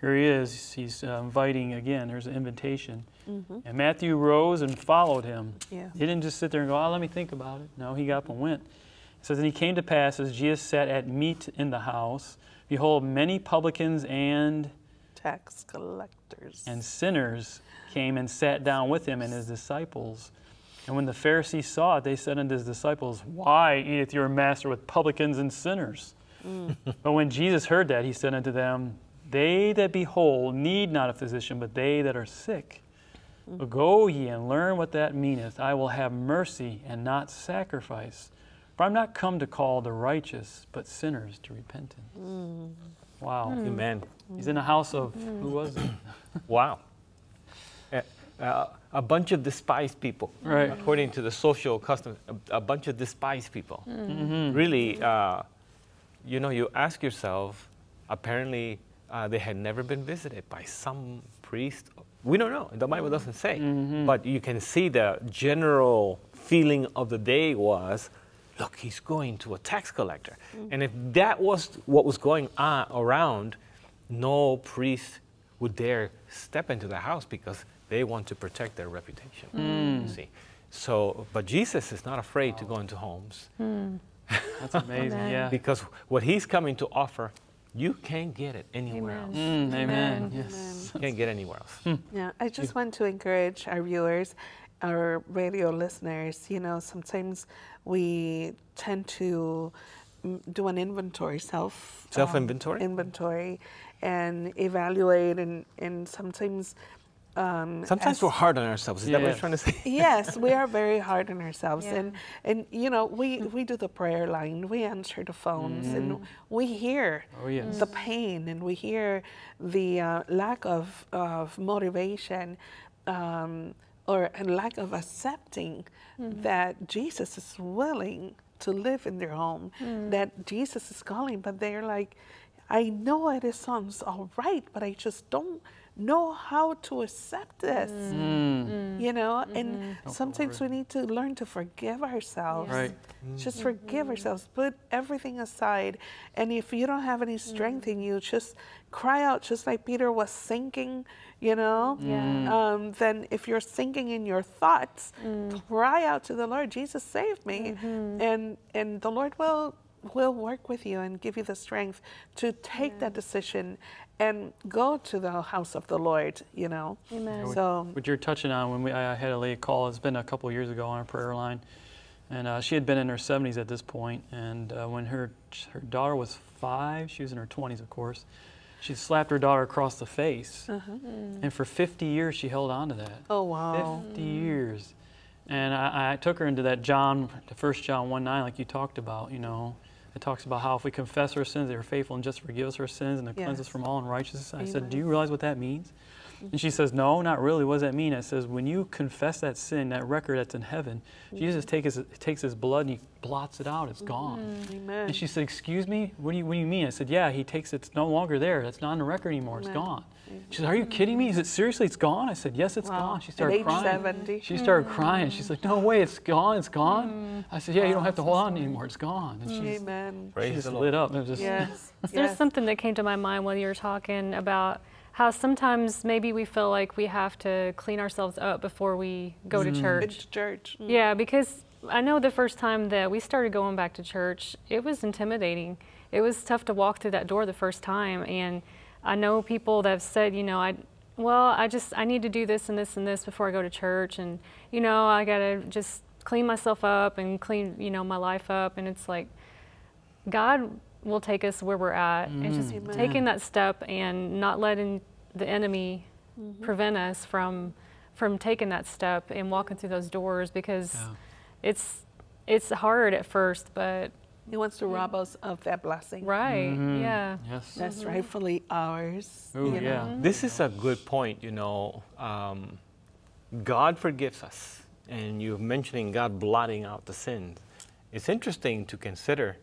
here he is. He's uh, inviting again. There's an invitation. Mm-hmm. And Matthew rose and followed him. Yeah. He didn't just sit there and go, oh, let me think about it. No, he got up and went. It says, and he came to pass, as Jesus sat at meat in the house, behold, many publicans and tax collectors and sinners came and sat down with him and his disciples. And when the Pharisees saw it, they said unto his disciples, Why eateth your master with publicans and sinners? Mm. But when Jesus heard that, he said unto them, They that be whole need not a physician, but they that are sick. Mm. But go ye and learn what that meaneth. I will have mercy and not sacrifice. For I am not come to call the righteous, but sinners to repentance. Mm. Wow. Mm. Amen. He's in the house of, mm. who was it? Wow. Uh, a bunch of despised people, right. according to the social customs, a, a bunch of despised people. Mm-hmm. Really, uh, you know, you ask yourself, apparently uh, they had never been visited by some priest. We don't know. The Bible doesn't say. Mm-hmm. But you can see the general feeling of the day was, look, he's going to a tax collector. Mm-hmm. And if that was what was going on around, no priest would dare step into the house, because they want to protect their reputation. Mm. You see, so but Jesus is not afraid wow. to go into homes mm. That's amazing. Yeah. Because what he's coming to offer, you can't get it anywhere amen. else. Mm, amen. amen. Yes. You can't get anywhere else. Mm. Yeah. I just want to encourage our viewers, our radio listeners. You know, sometimes we tend to do an inventory, self self inventory, um, inventory, and evaluate, and and sometimes. Um, Sometimes as, we're hard on ourselves. Is yeah. that what you're trying to say? Yes, we are very hard on ourselves, yeah. and and you know we we do the prayer line, we answer the phones, mm. and we hear oh, yes. the pain, and we hear the uh, lack of of motivation, um, or a lack of accepting mm. that Jesus is willing to live in their home, mm. that Jesus is calling, but they're like, I know it sounds all right, but I just don't know how to accept this, mm. you know, mm-hmm. and don't sometimes worry. we need to learn to forgive ourselves, right. mm. just forgive mm-hmm. ourselves, put everything aside, and if you don't have any strength mm. in you, just cry out, just like Peter was sinking, you know, yeah. um, then if you're sinking in your thoughts, mm. cry out to the Lord, Jesus saved me, mm-hmm. and, and the Lord will will work with you and give you the strength to take yeah. that decision and go to the house of the Lord, you know. Amen. Yeah, what, so, what you're touching on, when we, I had a late call, it's been a couple of years ago on our prayer line, and uh, she had been in her seventies at this point, and uh, when her her daughter was five, she was in her twenties, of course, she slapped her daughter across the face, uh-huh. mm. and for fifty years she held on to that. Oh, wow. fifty years. And I, I took her into that John, the first John one nine, like you talked about, you know. It talks about how if we confess our sins, they are faithful and just forgive us our sins and to yes. cleanse us from all unrighteousness. Amen. I said, do you realize what that means? And she says, no, not really. What does that mean? I says, when you confess that sin, that record that's in heaven, mm-hmm. Jesus takes his, takes his blood and he blots it out. It's gone. Mm-hmm. Amen. And she said, excuse me? What do you, what do you mean? I said, yeah, he takes it. It's no longer there. That's not on the record anymore. Amen. It's gone. Mm-hmm. She said, are you kidding me? Is it seriously? It's gone? I said, yes, it's wow. gone. She started at age crying. seventy. She started mm-hmm. crying. She's like, no way. It's gone. It's gone. Mm-hmm. I said, yeah, wow, you don't have to hold on anymore. It's gone. And she's, Amen. She just lit up. It was just yes. yes. There's something that came to my mind while you were talking about how sometimes maybe we feel like we have to clean ourselves up before we go mm. to church. church. Mm. Yeah, because I know the first time that we started going back to church, it was intimidating. It was tough to walk through that door the first time. And I know people that have said, you know, I, well, I just, I need to do this and this and this before I go to church. And, you know, I got to just clean myself up and clean, you know, my life up. And it's like, God will take us where we're at mm. and just Amen. taking that step and not letting the enemy mm-hmm. prevent us from from taking that step and walking through those doors, because yeah. it's it's hard at first, but he wants to rob us of that blessing, right? Mm-hmm. Yeah, yes, that's mm-hmm. rightfully ours. Ooh, you know? Yeah, this is a good point. You know, um, God forgives us, and you're mentioning God blotting out the sins. It's interesting to consider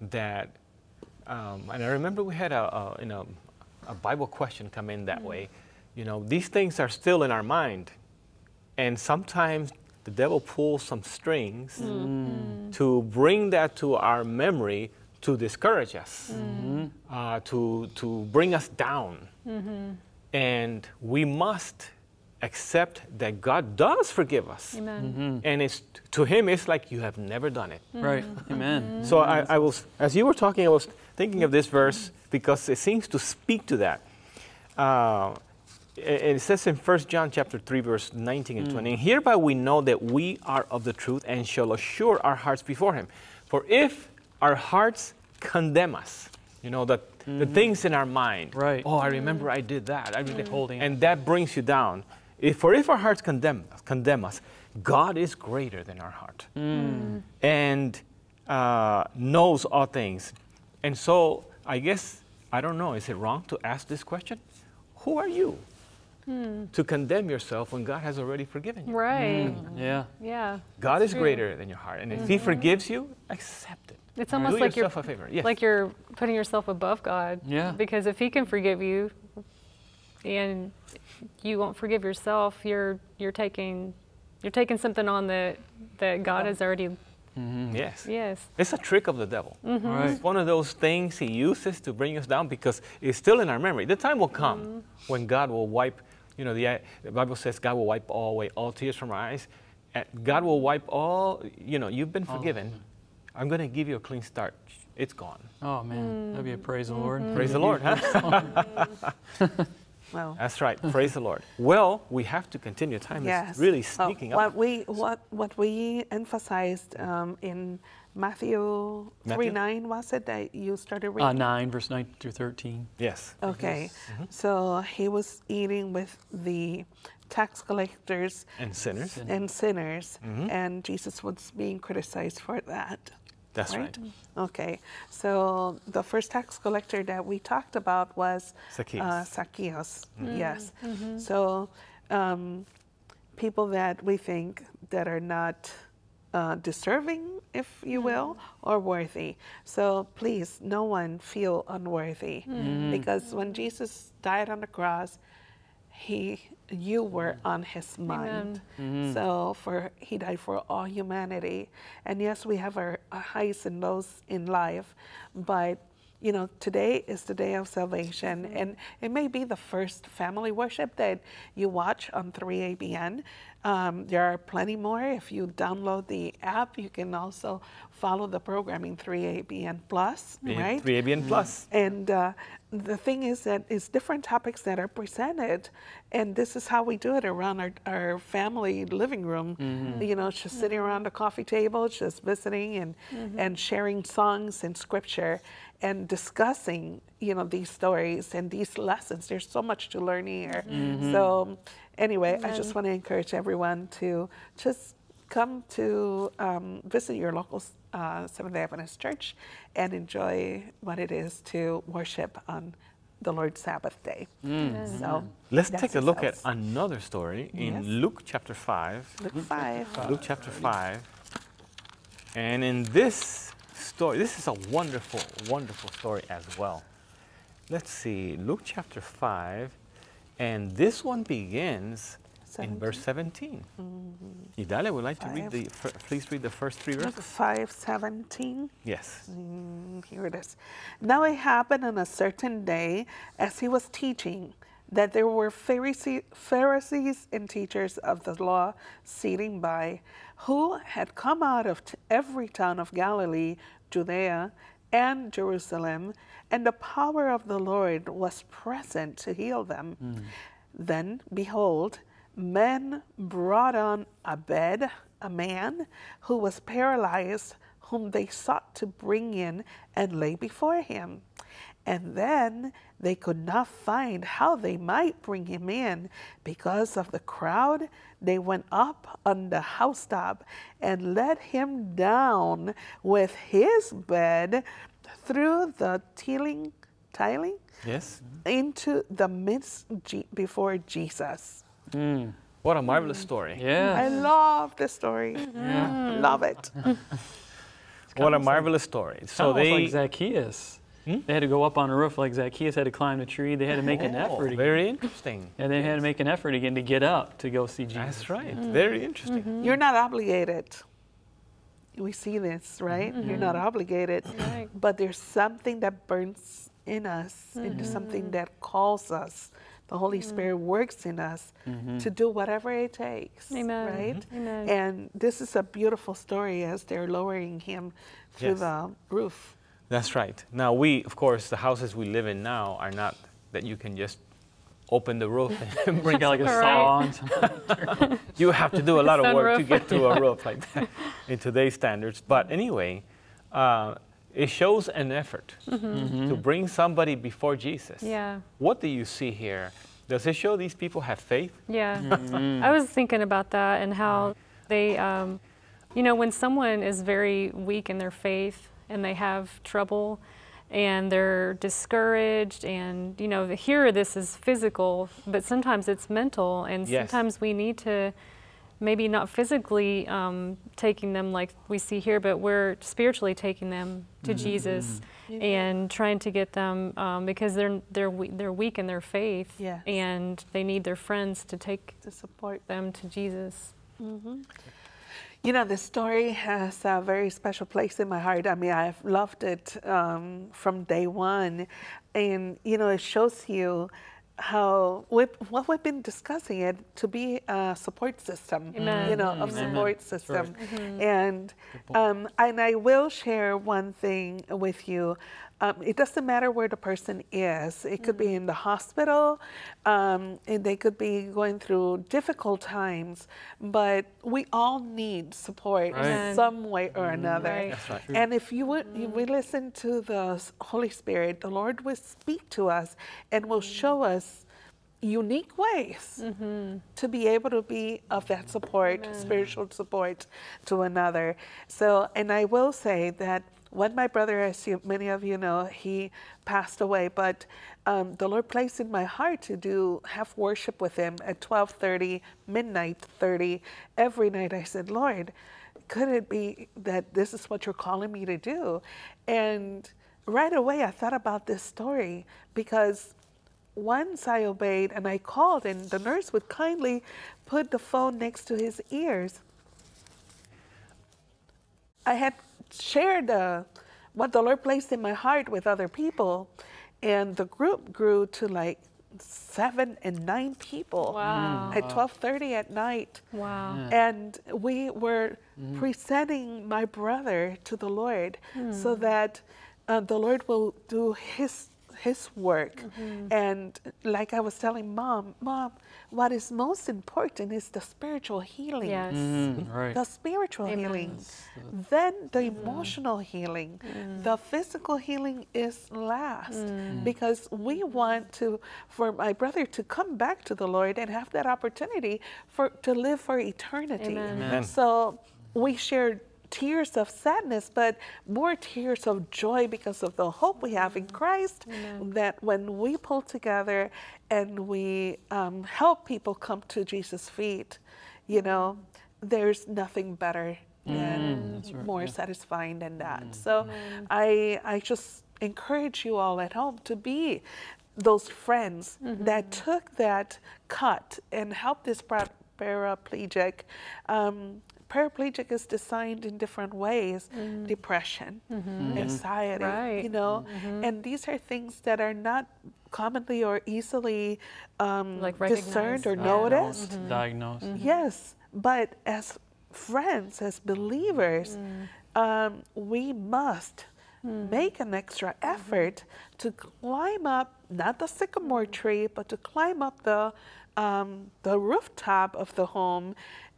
that. Um, and I remember we had a, a you know a Bible question come in that mm. way. You know, these things are still in our mind, and sometimes the devil pulls some strings mm. to bring that to our memory to discourage us, mm. uh, to to bring us down. Mm-hmm. And we must accept that God does forgive us. Amen. Mm-hmm. And it's to him, it's like you have never done it. Mm-hmm. Right. Amen. Mm-hmm. So I, I was, as you were talking, I was thinking of this verse because it seems to speak to that. Uh, it, it says in First John chapter three, verse nineteen and twenty, and hereby we know that we are of the truth and shall assure our hearts before him. For if our hearts condemn us, you know, the, mm-hmm. the things in our mind, right. oh, I remember mm-hmm. I did that. I really mm-hmm. holding, and that brings you down. If, for if our hearts condemn, condemn us, God is greater than our heart mm. and uh, knows all things. And so I guess, I don't know, is it wrong to ask this question? Who are you mm. to condemn yourself when God has already forgiven you? Right. Mm. Yeah. Yeah. God is true. greater than your heart. And if mm-hmm. he forgives you, accept it. It's almost Do like, yourself you're, a favor. Yes. like you're putting yourself above God. Yeah. Because if he can forgive you, and you won't forgive yourself, you're you're taking you're taking something on that that God has already mm-hmm. yes yes it's a trick of the devil. Mm-hmm. Right. It's one of those things he uses to bring us down because it's still in our memory. The time will come mm-hmm. when God will wipe, you know, the, the Bible says God will wipe all away all tears from our eyes. God will wipe all, you know, you've been forgiven. Oh. I'm going to give you a clean start. It's gone. Oh, man. Mm. That'd be a praise mm-hmm. the Lord. Praise the Lord, huh? Well, that's right. Praise the Lord. Well, we have to continue. Time yes. is really sneaking well, what up. We, what, what we emphasized um, in Matthew, Matthew three nine, was it, that you started reading? Uh, nine, verse nine through thirteen. Yes. Okay. Yes. Mm-hmm. So he was eating with the tax collectors and sinners. sinners. And sinners. Mm-hmm. And Jesus was being criticized for that. That's right. right. Okay. So the first tax collector that we talked about was Zacchaeus. Uh, Zacchaeus. Mm. Yes. Mm-hmm. So um, people that we think that are not uh, deserving, if you will, or worthy. So please, no one feel unworthy, mm. because when Jesus died on the cross, he, you were on his mind. Mm-hmm. So for he died for all humanity. And yes, we have our, our highs and lows in life, but you know, today is the day of salvation. Mm-hmm. And it may be the first family worship that you watch on three A B N. Um, there are plenty more. If you download the app, you can also follow the programming three A B N Plus, right? three A B N Plus. And uh, the thing is that it's different topics that are presented, and this is how we do it around our, our family living room. Mm-hmm. You know, just sitting around the coffee table, just visiting and, mm-hmm. and sharing songs and scripture and discussing, you know, these stories and these lessons. There's so much to learn here. Mm-hmm. So anyway, Amen. I just want to encourage everyone to just come to um, visit your local uh, Seventh-day Adventist church and enjoy what it is to worship on the Lord's Sabbath day. Mm. So let's take a look at another story in yes. Luke chapter five. Luke five. Luke chapter five. And in this story, this is a wonderful, wonderful story as well. Let's see, Luke chapter five. And this one begins seventeen. In verse seventeen. Mm-hmm. Hidalia, would like five. To read the, please read the first three verses. five seventeen. Yes. Mm, here it is. Now it happened on a certain day, as he was teaching, that there were Pharisee, Pharisees and teachers of the law sitting by, who had come out of t every town of Galilee, Judea, and Jerusalem, and the power of the Lord was present to heal them. Mm. Then, behold, men brought on a bed, a man who was paralyzed, whom they sought to bring in and lay before him. And then they could not find how they might bring him in. Because of the crowd, they went up on the housetop and let him down with his bed through the tiling, tiling yes. into the midst before Jesus. Mm. What a marvelous mm. story. Yeah. I love this story. Yeah. Love it. What a marvelous like, story. So they like Zacchaeus. Hmm? They had to go up on a roof like Zacchaeus had to climb the tree. They had to make oh, an effort again. Very interesting. And they yes. had to make an effort again to get up to go see Jesus. That's right. Mm-hmm. Very interesting. Mm-hmm. You're not obligated. We see this, right? Mm-hmm. You're not obligated. Right. But there's something that burns in us, mm-hmm. into something that calls us. The Holy mm-hmm. Spirit works in us mm-hmm. to do whatever it takes, Amen. Right? Amen. And this is a beautiful story as they're lowering him through yes. the roof. That's right. Now we, of course, the houses we live in now are not that you can just open the roof and bring like a saw on something. You have to do a lot of work to get through a roof like that in today's standards. But anyway, uh, it shows an effort mm-hmm. Mm-hmm. to bring somebody before Jesus. Yeah. What do you see here? Does it show these people have faith? Yeah. Mm-hmm. I was thinking about that and how they, um, you know, when someone is very weak in their faith, and they have trouble and they're discouraged, and you know, the, here this is physical, but sometimes it's mental, and yes. sometimes we need to maybe not physically um, taking them like we see here, but we're spiritually taking them to mm-hmm. Jesus mm-hmm. and trying to get them um, because they're they're we they're weak in their faith yes. and they need their friends to take to support them to Jesus. Mm-hmm. You know, this story has a very special place in my heart. I mean, I've loved it um, from day one. And, you know, it shows you how we, what we've been discussing it to be a support system, Amen. you know, of support system. Mm-hmm. And um, and I will share one thing with you. Um, it doesn't matter where the person is. It could mm-hmm. be in the hospital, um, and they could be going through difficult times, but we all need support right. in some way or another. Right. That's right. And if you would, mm-hmm. we listen to the Holy Spirit, the Lord will speak to us and will mm-hmm. show us unique ways mm-hmm. to be able to be of that support, Amen. spiritual support to another. So, and I will say that when my brother, as you, many of you know, he passed away, but um, the Lord placed in my heart to do have worship with him at twelve thirty, midnight thirty every night. I said, Lord, could it be that this is what you're calling me to do? And right away, I thought about this story, because once I obeyed and I called, and the nurse would kindly put the phone next to his ears. I had shared uh, what the Lord placed in my heart with other people, and the group grew to like seven and nine people wow. at twelve thirty at night. Wow. Yeah. And we were mm. presenting my brother to the Lord mm. so that uh, the Lord will do his his work. Mm-hmm. And like I was telling mom, mom, what is most important is the spiritual healing. Yes. Mm-hmm. Right. The spiritual Amen. healing, then the mm-hmm. emotional healing. Mm-hmm. The physical healing is last, mm-hmm. because we want to, for my brother to come back to the Lord and have that opportunity for to live for eternity. Amen. Amen. So we shared tears of sadness, but more tears of joy because of the hope we have in Christ, Amen. that when we pull together and we um, help people come to Jesus' feet, you know, there's nothing better than mm, right, more yeah. satisfying than that. Mm. So Amen. I, I just encourage you all at home to be those friends mm-hmm. that took that cut and helped this paraplegic. Um, Paraplegic is designed in different ways, mm. depression, mm-hmm. anxiety, right. you know, mm-hmm. and these are things that are not commonly or easily um, like discerned or noticed. Mm-hmm. Diagnosed. Mm-hmm. Yes, but as friends, as believers, mm. um, we must mm. make an extra effort mm-hmm. to climb up, not the sycamore tree, but to climb up the, um, the rooftop of the home,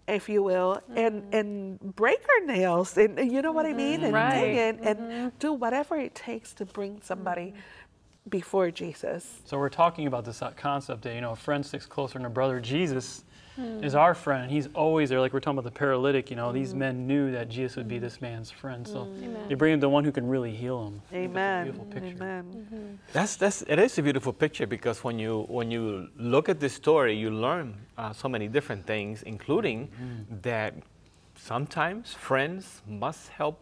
if you will, mm-hmm. and, and break our nails, and, and you know what mm-hmm. I mean, and right. dig in, and mm-hmm. do whatever it takes to bring somebody mm-hmm. before Jesus. So we're talking about this concept that, you know, a friend sticks closer than a brother. Jesus mm-hmm. is our friend, and he's always there. Like we're talking about the paralytic, you know, mm-hmm. these men knew that Jesus would be this man's friend, so mm-hmm. they bring him the one who can really heal him. Amen. That's a beautiful picture. Amen. Mm-hmm. That's, that's, it is a beautiful picture, because when you, when you look at this story, you learn Uh, so many different things, including mm. that sometimes friends must help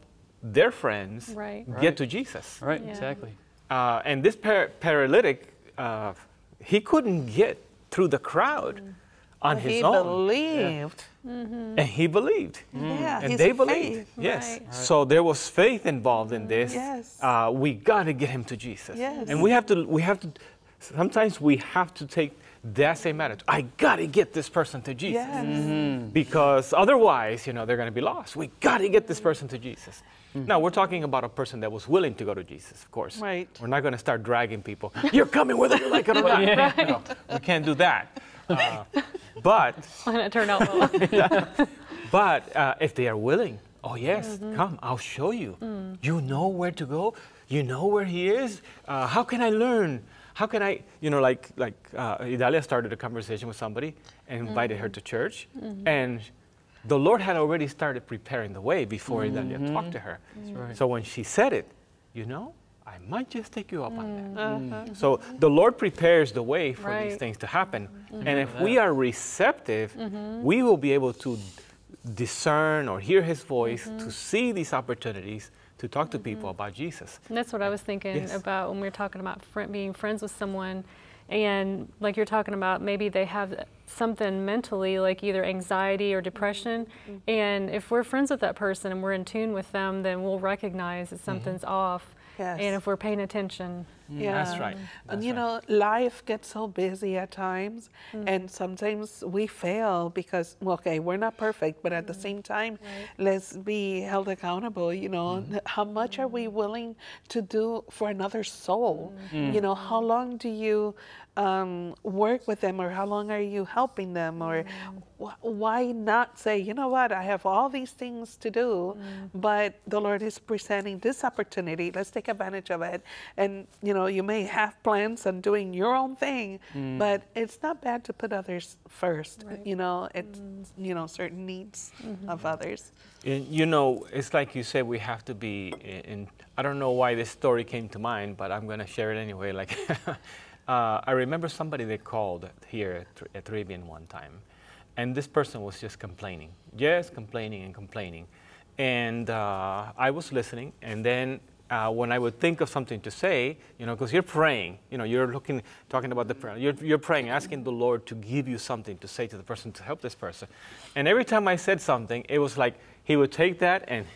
their friends right. get right. to Jesus. Right, yeah. exactly. Uh, and this par paralytic, uh, he couldn't get through the crowd mm. on but his he own. He believed. Yeah. Mm-hmm. And he believed. Mm. Yeah, and they believed. Faith. Yes. Right. Right. So there was faith involved in this. Yes. Uh, we got to get him to Jesus. Yes. And we have to. We have to. Sometimes we have to take. That's a matter. I gotta get this person to Jesus, yes. mm-hmm. because otherwise, you know, they're gonna be lost. We gotta get this person to Jesus. Mm-hmm. Now we're talking about a person that was willing to go to Jesus, of course. Right. We're not gonna start dragging people. You're coming whether you like it or not. Yeah. Right. No, we can't do that. Uh, but it turned out well. But uh, if they are willing, oh yes, mm-hmm. come. I'll show you. Mm. You know where to go. You know where he is. Uh, how can I learn? How can I, you know, like, like uh, Hidalia started a conversation with somebody and invited mm-hmm. her to church. Mm-hmm. And the Lord had already started preparing the way before mm-hmm. Hidalia talked to her. That's right. So when she said it, you know, I might just take you up mm-hmm. on that. Uh-huh. So the Lord prepares the way for right. these things to happen. Mm-hmm. And if we are receptive, mm-hmm. we will be able to discern or hear his voice, mm-hmm. to see these opportunities, to talk to people mm-hmm. about Jesus. And that's what I was thinking yes. about when we were talking about fr being friends with someone, and like you're talking about, maybe they have something mentally, like either anxiety or depression, mm-hmm. and if we're friends with that person and we're in tune with them, then we'll recognize that something's mm-hmm. off, yes. and if we're paying attention. Yeah. That's right. That's and you right. know, life gets so busy at times, mm. and sometimes we fail because, okay, we're not perfect, but at mm. the same time, right. let's be held accountable. You know, mm. how much mm. are we willing to do for another soul? Mm. You know, how long do you um, work with them, or how long are you helping them, or mm. wh why not say, you know what, I have all these things to do, mm. but the Lord is presenting this opportunity. Let's take advantage of it. And you know, you may have plans on doing your own thing, mm. but it's not bad to put others first. Right. You know, it's mm. you know, certain needs mm-hmm. of others. You know, it's like you said, we have to be in. I don't know why this story came to mind, but I'm going to share it anyway. Like, uh, I remember somebody that called here at three A B N one time, and this person was just complaining, just complaining and complaining. And uh, I was listening, and then uh, when I would think of something to say, you know, because you're praying, you know, you're looking, talking about the prayer, you're, you're praying, asking the Lord to give you something to say to the person, to help this person. And every time I said something, it was like he would take that and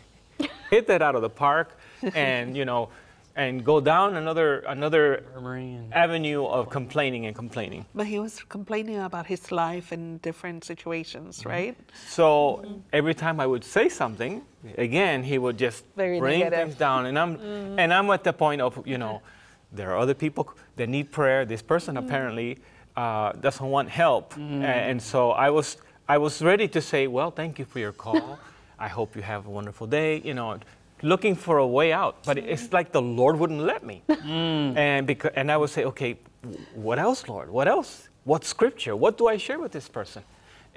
hit that out of the park, and, you know, and go down another another Murmuring. avenue of complaining and complaining. But he was complaining about his life in different situations, mm-hmm. right? So mm-hmm. every time I would say something, again, he would just Very bring negative. things down. And I'm, mm-hmm. and I'm at the point of, you know, there are other people that need prayer. This person mm-hmm. apparently uh, doesn't want help. Mm-hmm. And so I was, I was ready to say, well, thank you for your call. I hope you have a wonderful day, you know. Looking for a way out, but it's like the Lord wouldn't let me. Mm. And because, and I would say, okay, what else, Lord? What else? What scripture? What do I share with this person?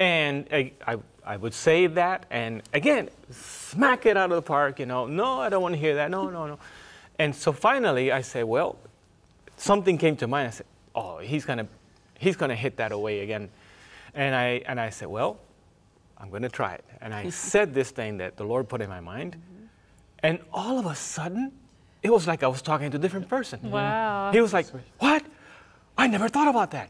And I, I, I would say that, and again, smack it out of the park, you know, no, I don't want to hear that, no, no, no. And so finally I say, well, something came to mind. I said, oh, he's gonna, he's gonna hit that away again. And I, and I said, well, I'm gonna try it. And I said this thing that the Lord put in my mind. And all of a sudden, it was like I was talking to a different person. Wow. He was like, what? I never thought about that.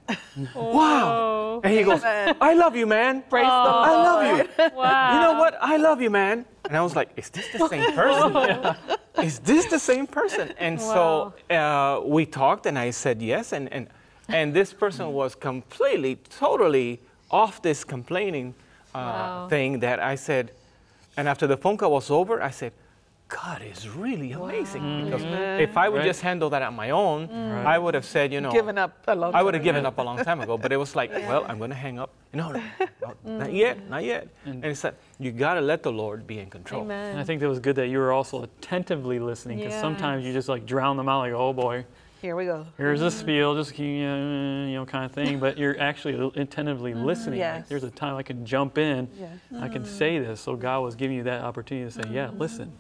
Oh. Wow. And he goes, I love you, man. Praise oh. the Lord. I love you. Wow. You know what? I love you, man. And I was like, is this the same person? yeah. Is this the same person? And wow. so uh, we talked, and I said yes. And, and, and this person was completely, totally off this complaining uh, wow. thing that I said. And after the phone call was over, I said, God is really amazing wow. because mm-hmm. if I would right. just handle that on my own, mm. I would have said, you know, given up a long I would have given up a long time ago. But it was like, well, I'm going to hang up. No, no, no, not yet, not yet. And it's like you got to let the Lord be in control. Amen. And I think that was good that you were also attentively listening because yeah. sometimes you just like drown them out, like, oh boy, here we go. Here's mm-hmm. a spiel, just you know, kind of thing. But you're actually attentively mm-hmm. listening. Yes. Like, there's a time I can jump in, yeah. mm-hmm. I can say this. So God was giving you that opportunity to say, yeah, mm-hmm. listen.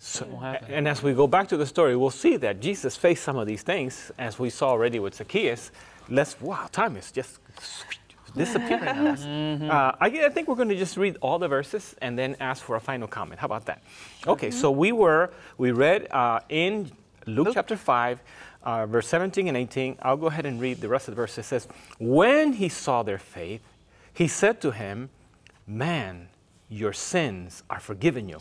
So, and as we go back to the story, we'll see that Jesus faced some of these things, as we saw already with Zacchaeus. Let's, wow, time is just disappearing on us. Mm-hmm. uh, I, I think we're going to just read all the verses and then ask for a final comment. How about that? Okay, mm-hmm. so we were, we read uh, in Luke, Luke chapter five, uh, verse seventeen and eighteen. I'll go ahead and read the rest of the verse. It says, when he saw their faith, he said to him, man, your sins are forgiven you.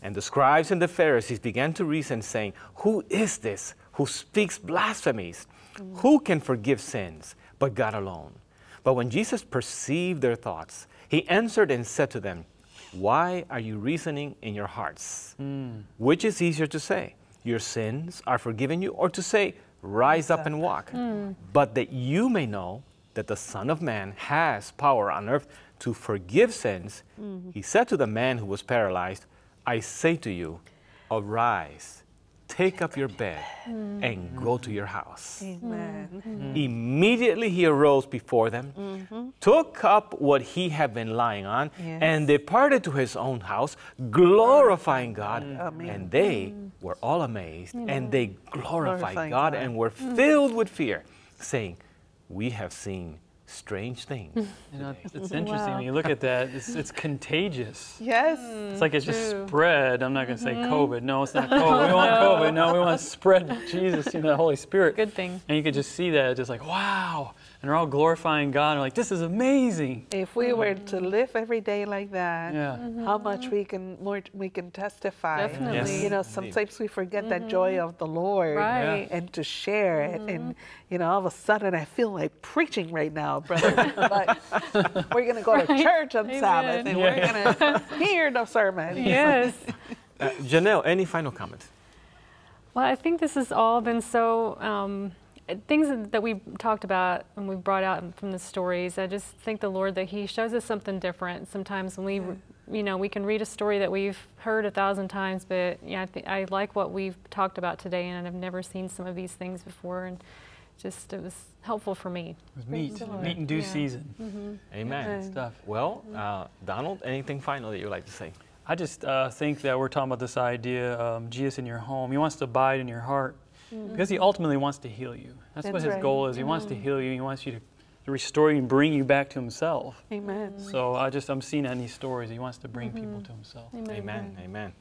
And the scribes and the Pharisees began to reason, saying, who is this who speaks blasphemies? Mm-hmm. Who can forgive sins but God alone? But when Jesus perceived their thoughts, he answered and said to them, why are you reasoning in your hearts? Mm. Which is easier to say, your sins are forgiven you, or to say, rise up and walk? Mm. But that you may know that the Son of Man has power on earth to forgive sins, mm-hmm. he said to the man who was paralyzed, I say to you, arise, take up your bed, and go to your house. Amen. Mm-hmm. Immediately he arose before them, mm-hmm. took up what he had been lying on, yes. and departed to his own house, glorifying God. Mm-hmm. And they were all amazed, mm-hmm. and they glorified Glorifying God, God and were filled with fear, saying, we have seen strange things. You know, it's interesting wow. when you look at that. It's, it's contagious. Yes. It's like it's true. just spread. I'm not going to say mm-hmm. COVID. No, it's not COVID. We want COVID. No, we want to spread Jesus, you know, the Holy Spirit. Good thing. And you could just see that, just like, wow, and are all glorifying God and are like, this is amazing. If we were to live every day like that, yeah. mm-hmm. how much we can more we can testify. Definitely. Yes. You know, sometimes we forget mm-hmm. that joy of the Lord right. and to share it. Mm-hmm. And you know, all of a sudden I feel like preaching right now, brother. But we're gonna go right. to church on Amen. Sabbath and yeah. we're gonna hear the sermon. Yes. Uh, Janelle, any final comments? Well, I think this has all been so, um, things that we talked about and we brought out from the stories, I just thank the Lord that He shows us something different. Sometimes when we, yeah. you know, we can read a story that we've heard a thousand times, but yeah, I, th I like what we've talked about today, and I've never seen some of these things before, and just it was helpful for me. It was meat, meat and due yeah. season. Mm-hmm. Amen. Good stuff. Well, uh, Donald, anything final that you would like to say? I just uh, think that we're talking about this idea, um, Jesus in your home. He wants to abide in your heart mm-hmm. because He ultimately wants to heal you. That's, That's what His right. goal is. He mm-hmm. wants to heal you. He wants you to, to restore you and bring you back to Himself. Amen. So I just, I'm seeing that in these stories. He wants to bring mm-hmm. people to Himself. Amen. Amen. Amen.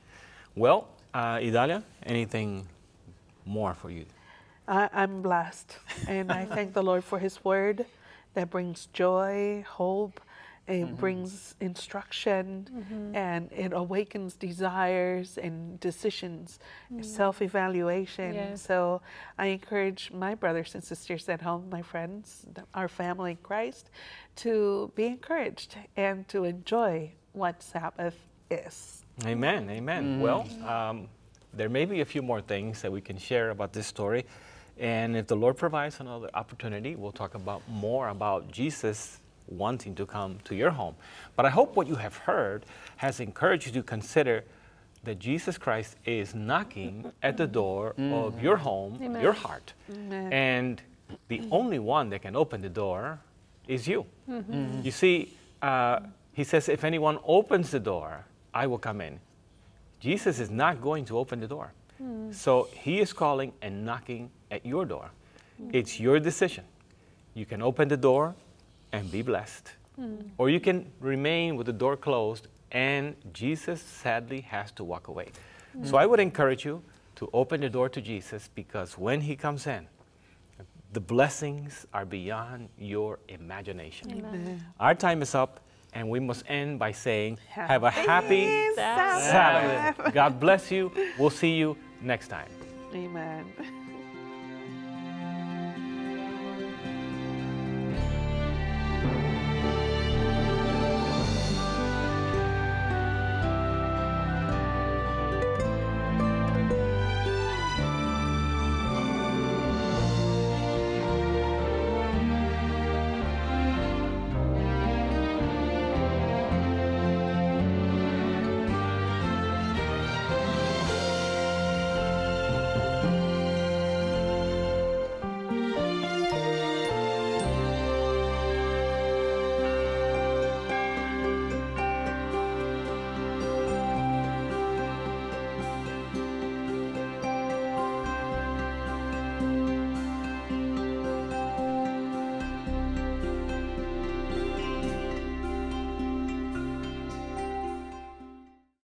Well, uh, Hidalia, anything more for you? I, I'm blessed. And I thank the Lord for His word that brings joy, hope. It mm-hmm. brings instruction mm-hmm. and it awakens desires and decisions, mm-hmm. self-evaluation. Yes. So I encourage my brothers and sisters at home, my friends, our family in Christ, to be encouraged and to enjoy what Sabbath is. Amen, amen. Mm-hmm. Well, um, there may be a few more things that we can share about this story. And if the Lord provides another opportunity, we'll talk about more about Jesus wanting to come to your home. But I hope what you have heard has encouraged you to consider that Jesus Christ is knocking at the door mm-hmm. of your home, Amen. Your heart. Amen. And the only one that can open the door is you. Mm-hmm. Mm-hmm. You see, uh, He says, if anyone opens the door, I will come in. Jesus is not going to open the door. Mm-hmm. So He is calling and knocking at your door. Mm-hmm. It's your decision. You can open the door and be blessed. Mm. Or you can remain with the door closed, and Jesus sadly has to walk away. Mm. So I would encourage you to open the door to Jesus, because when He comes in, the blessings are beyond your imagination. Amen. Our time is up, and we must end by saying, happy have a happy Sabbath. Sabbath. God bless you. We'll see you next time. Amen.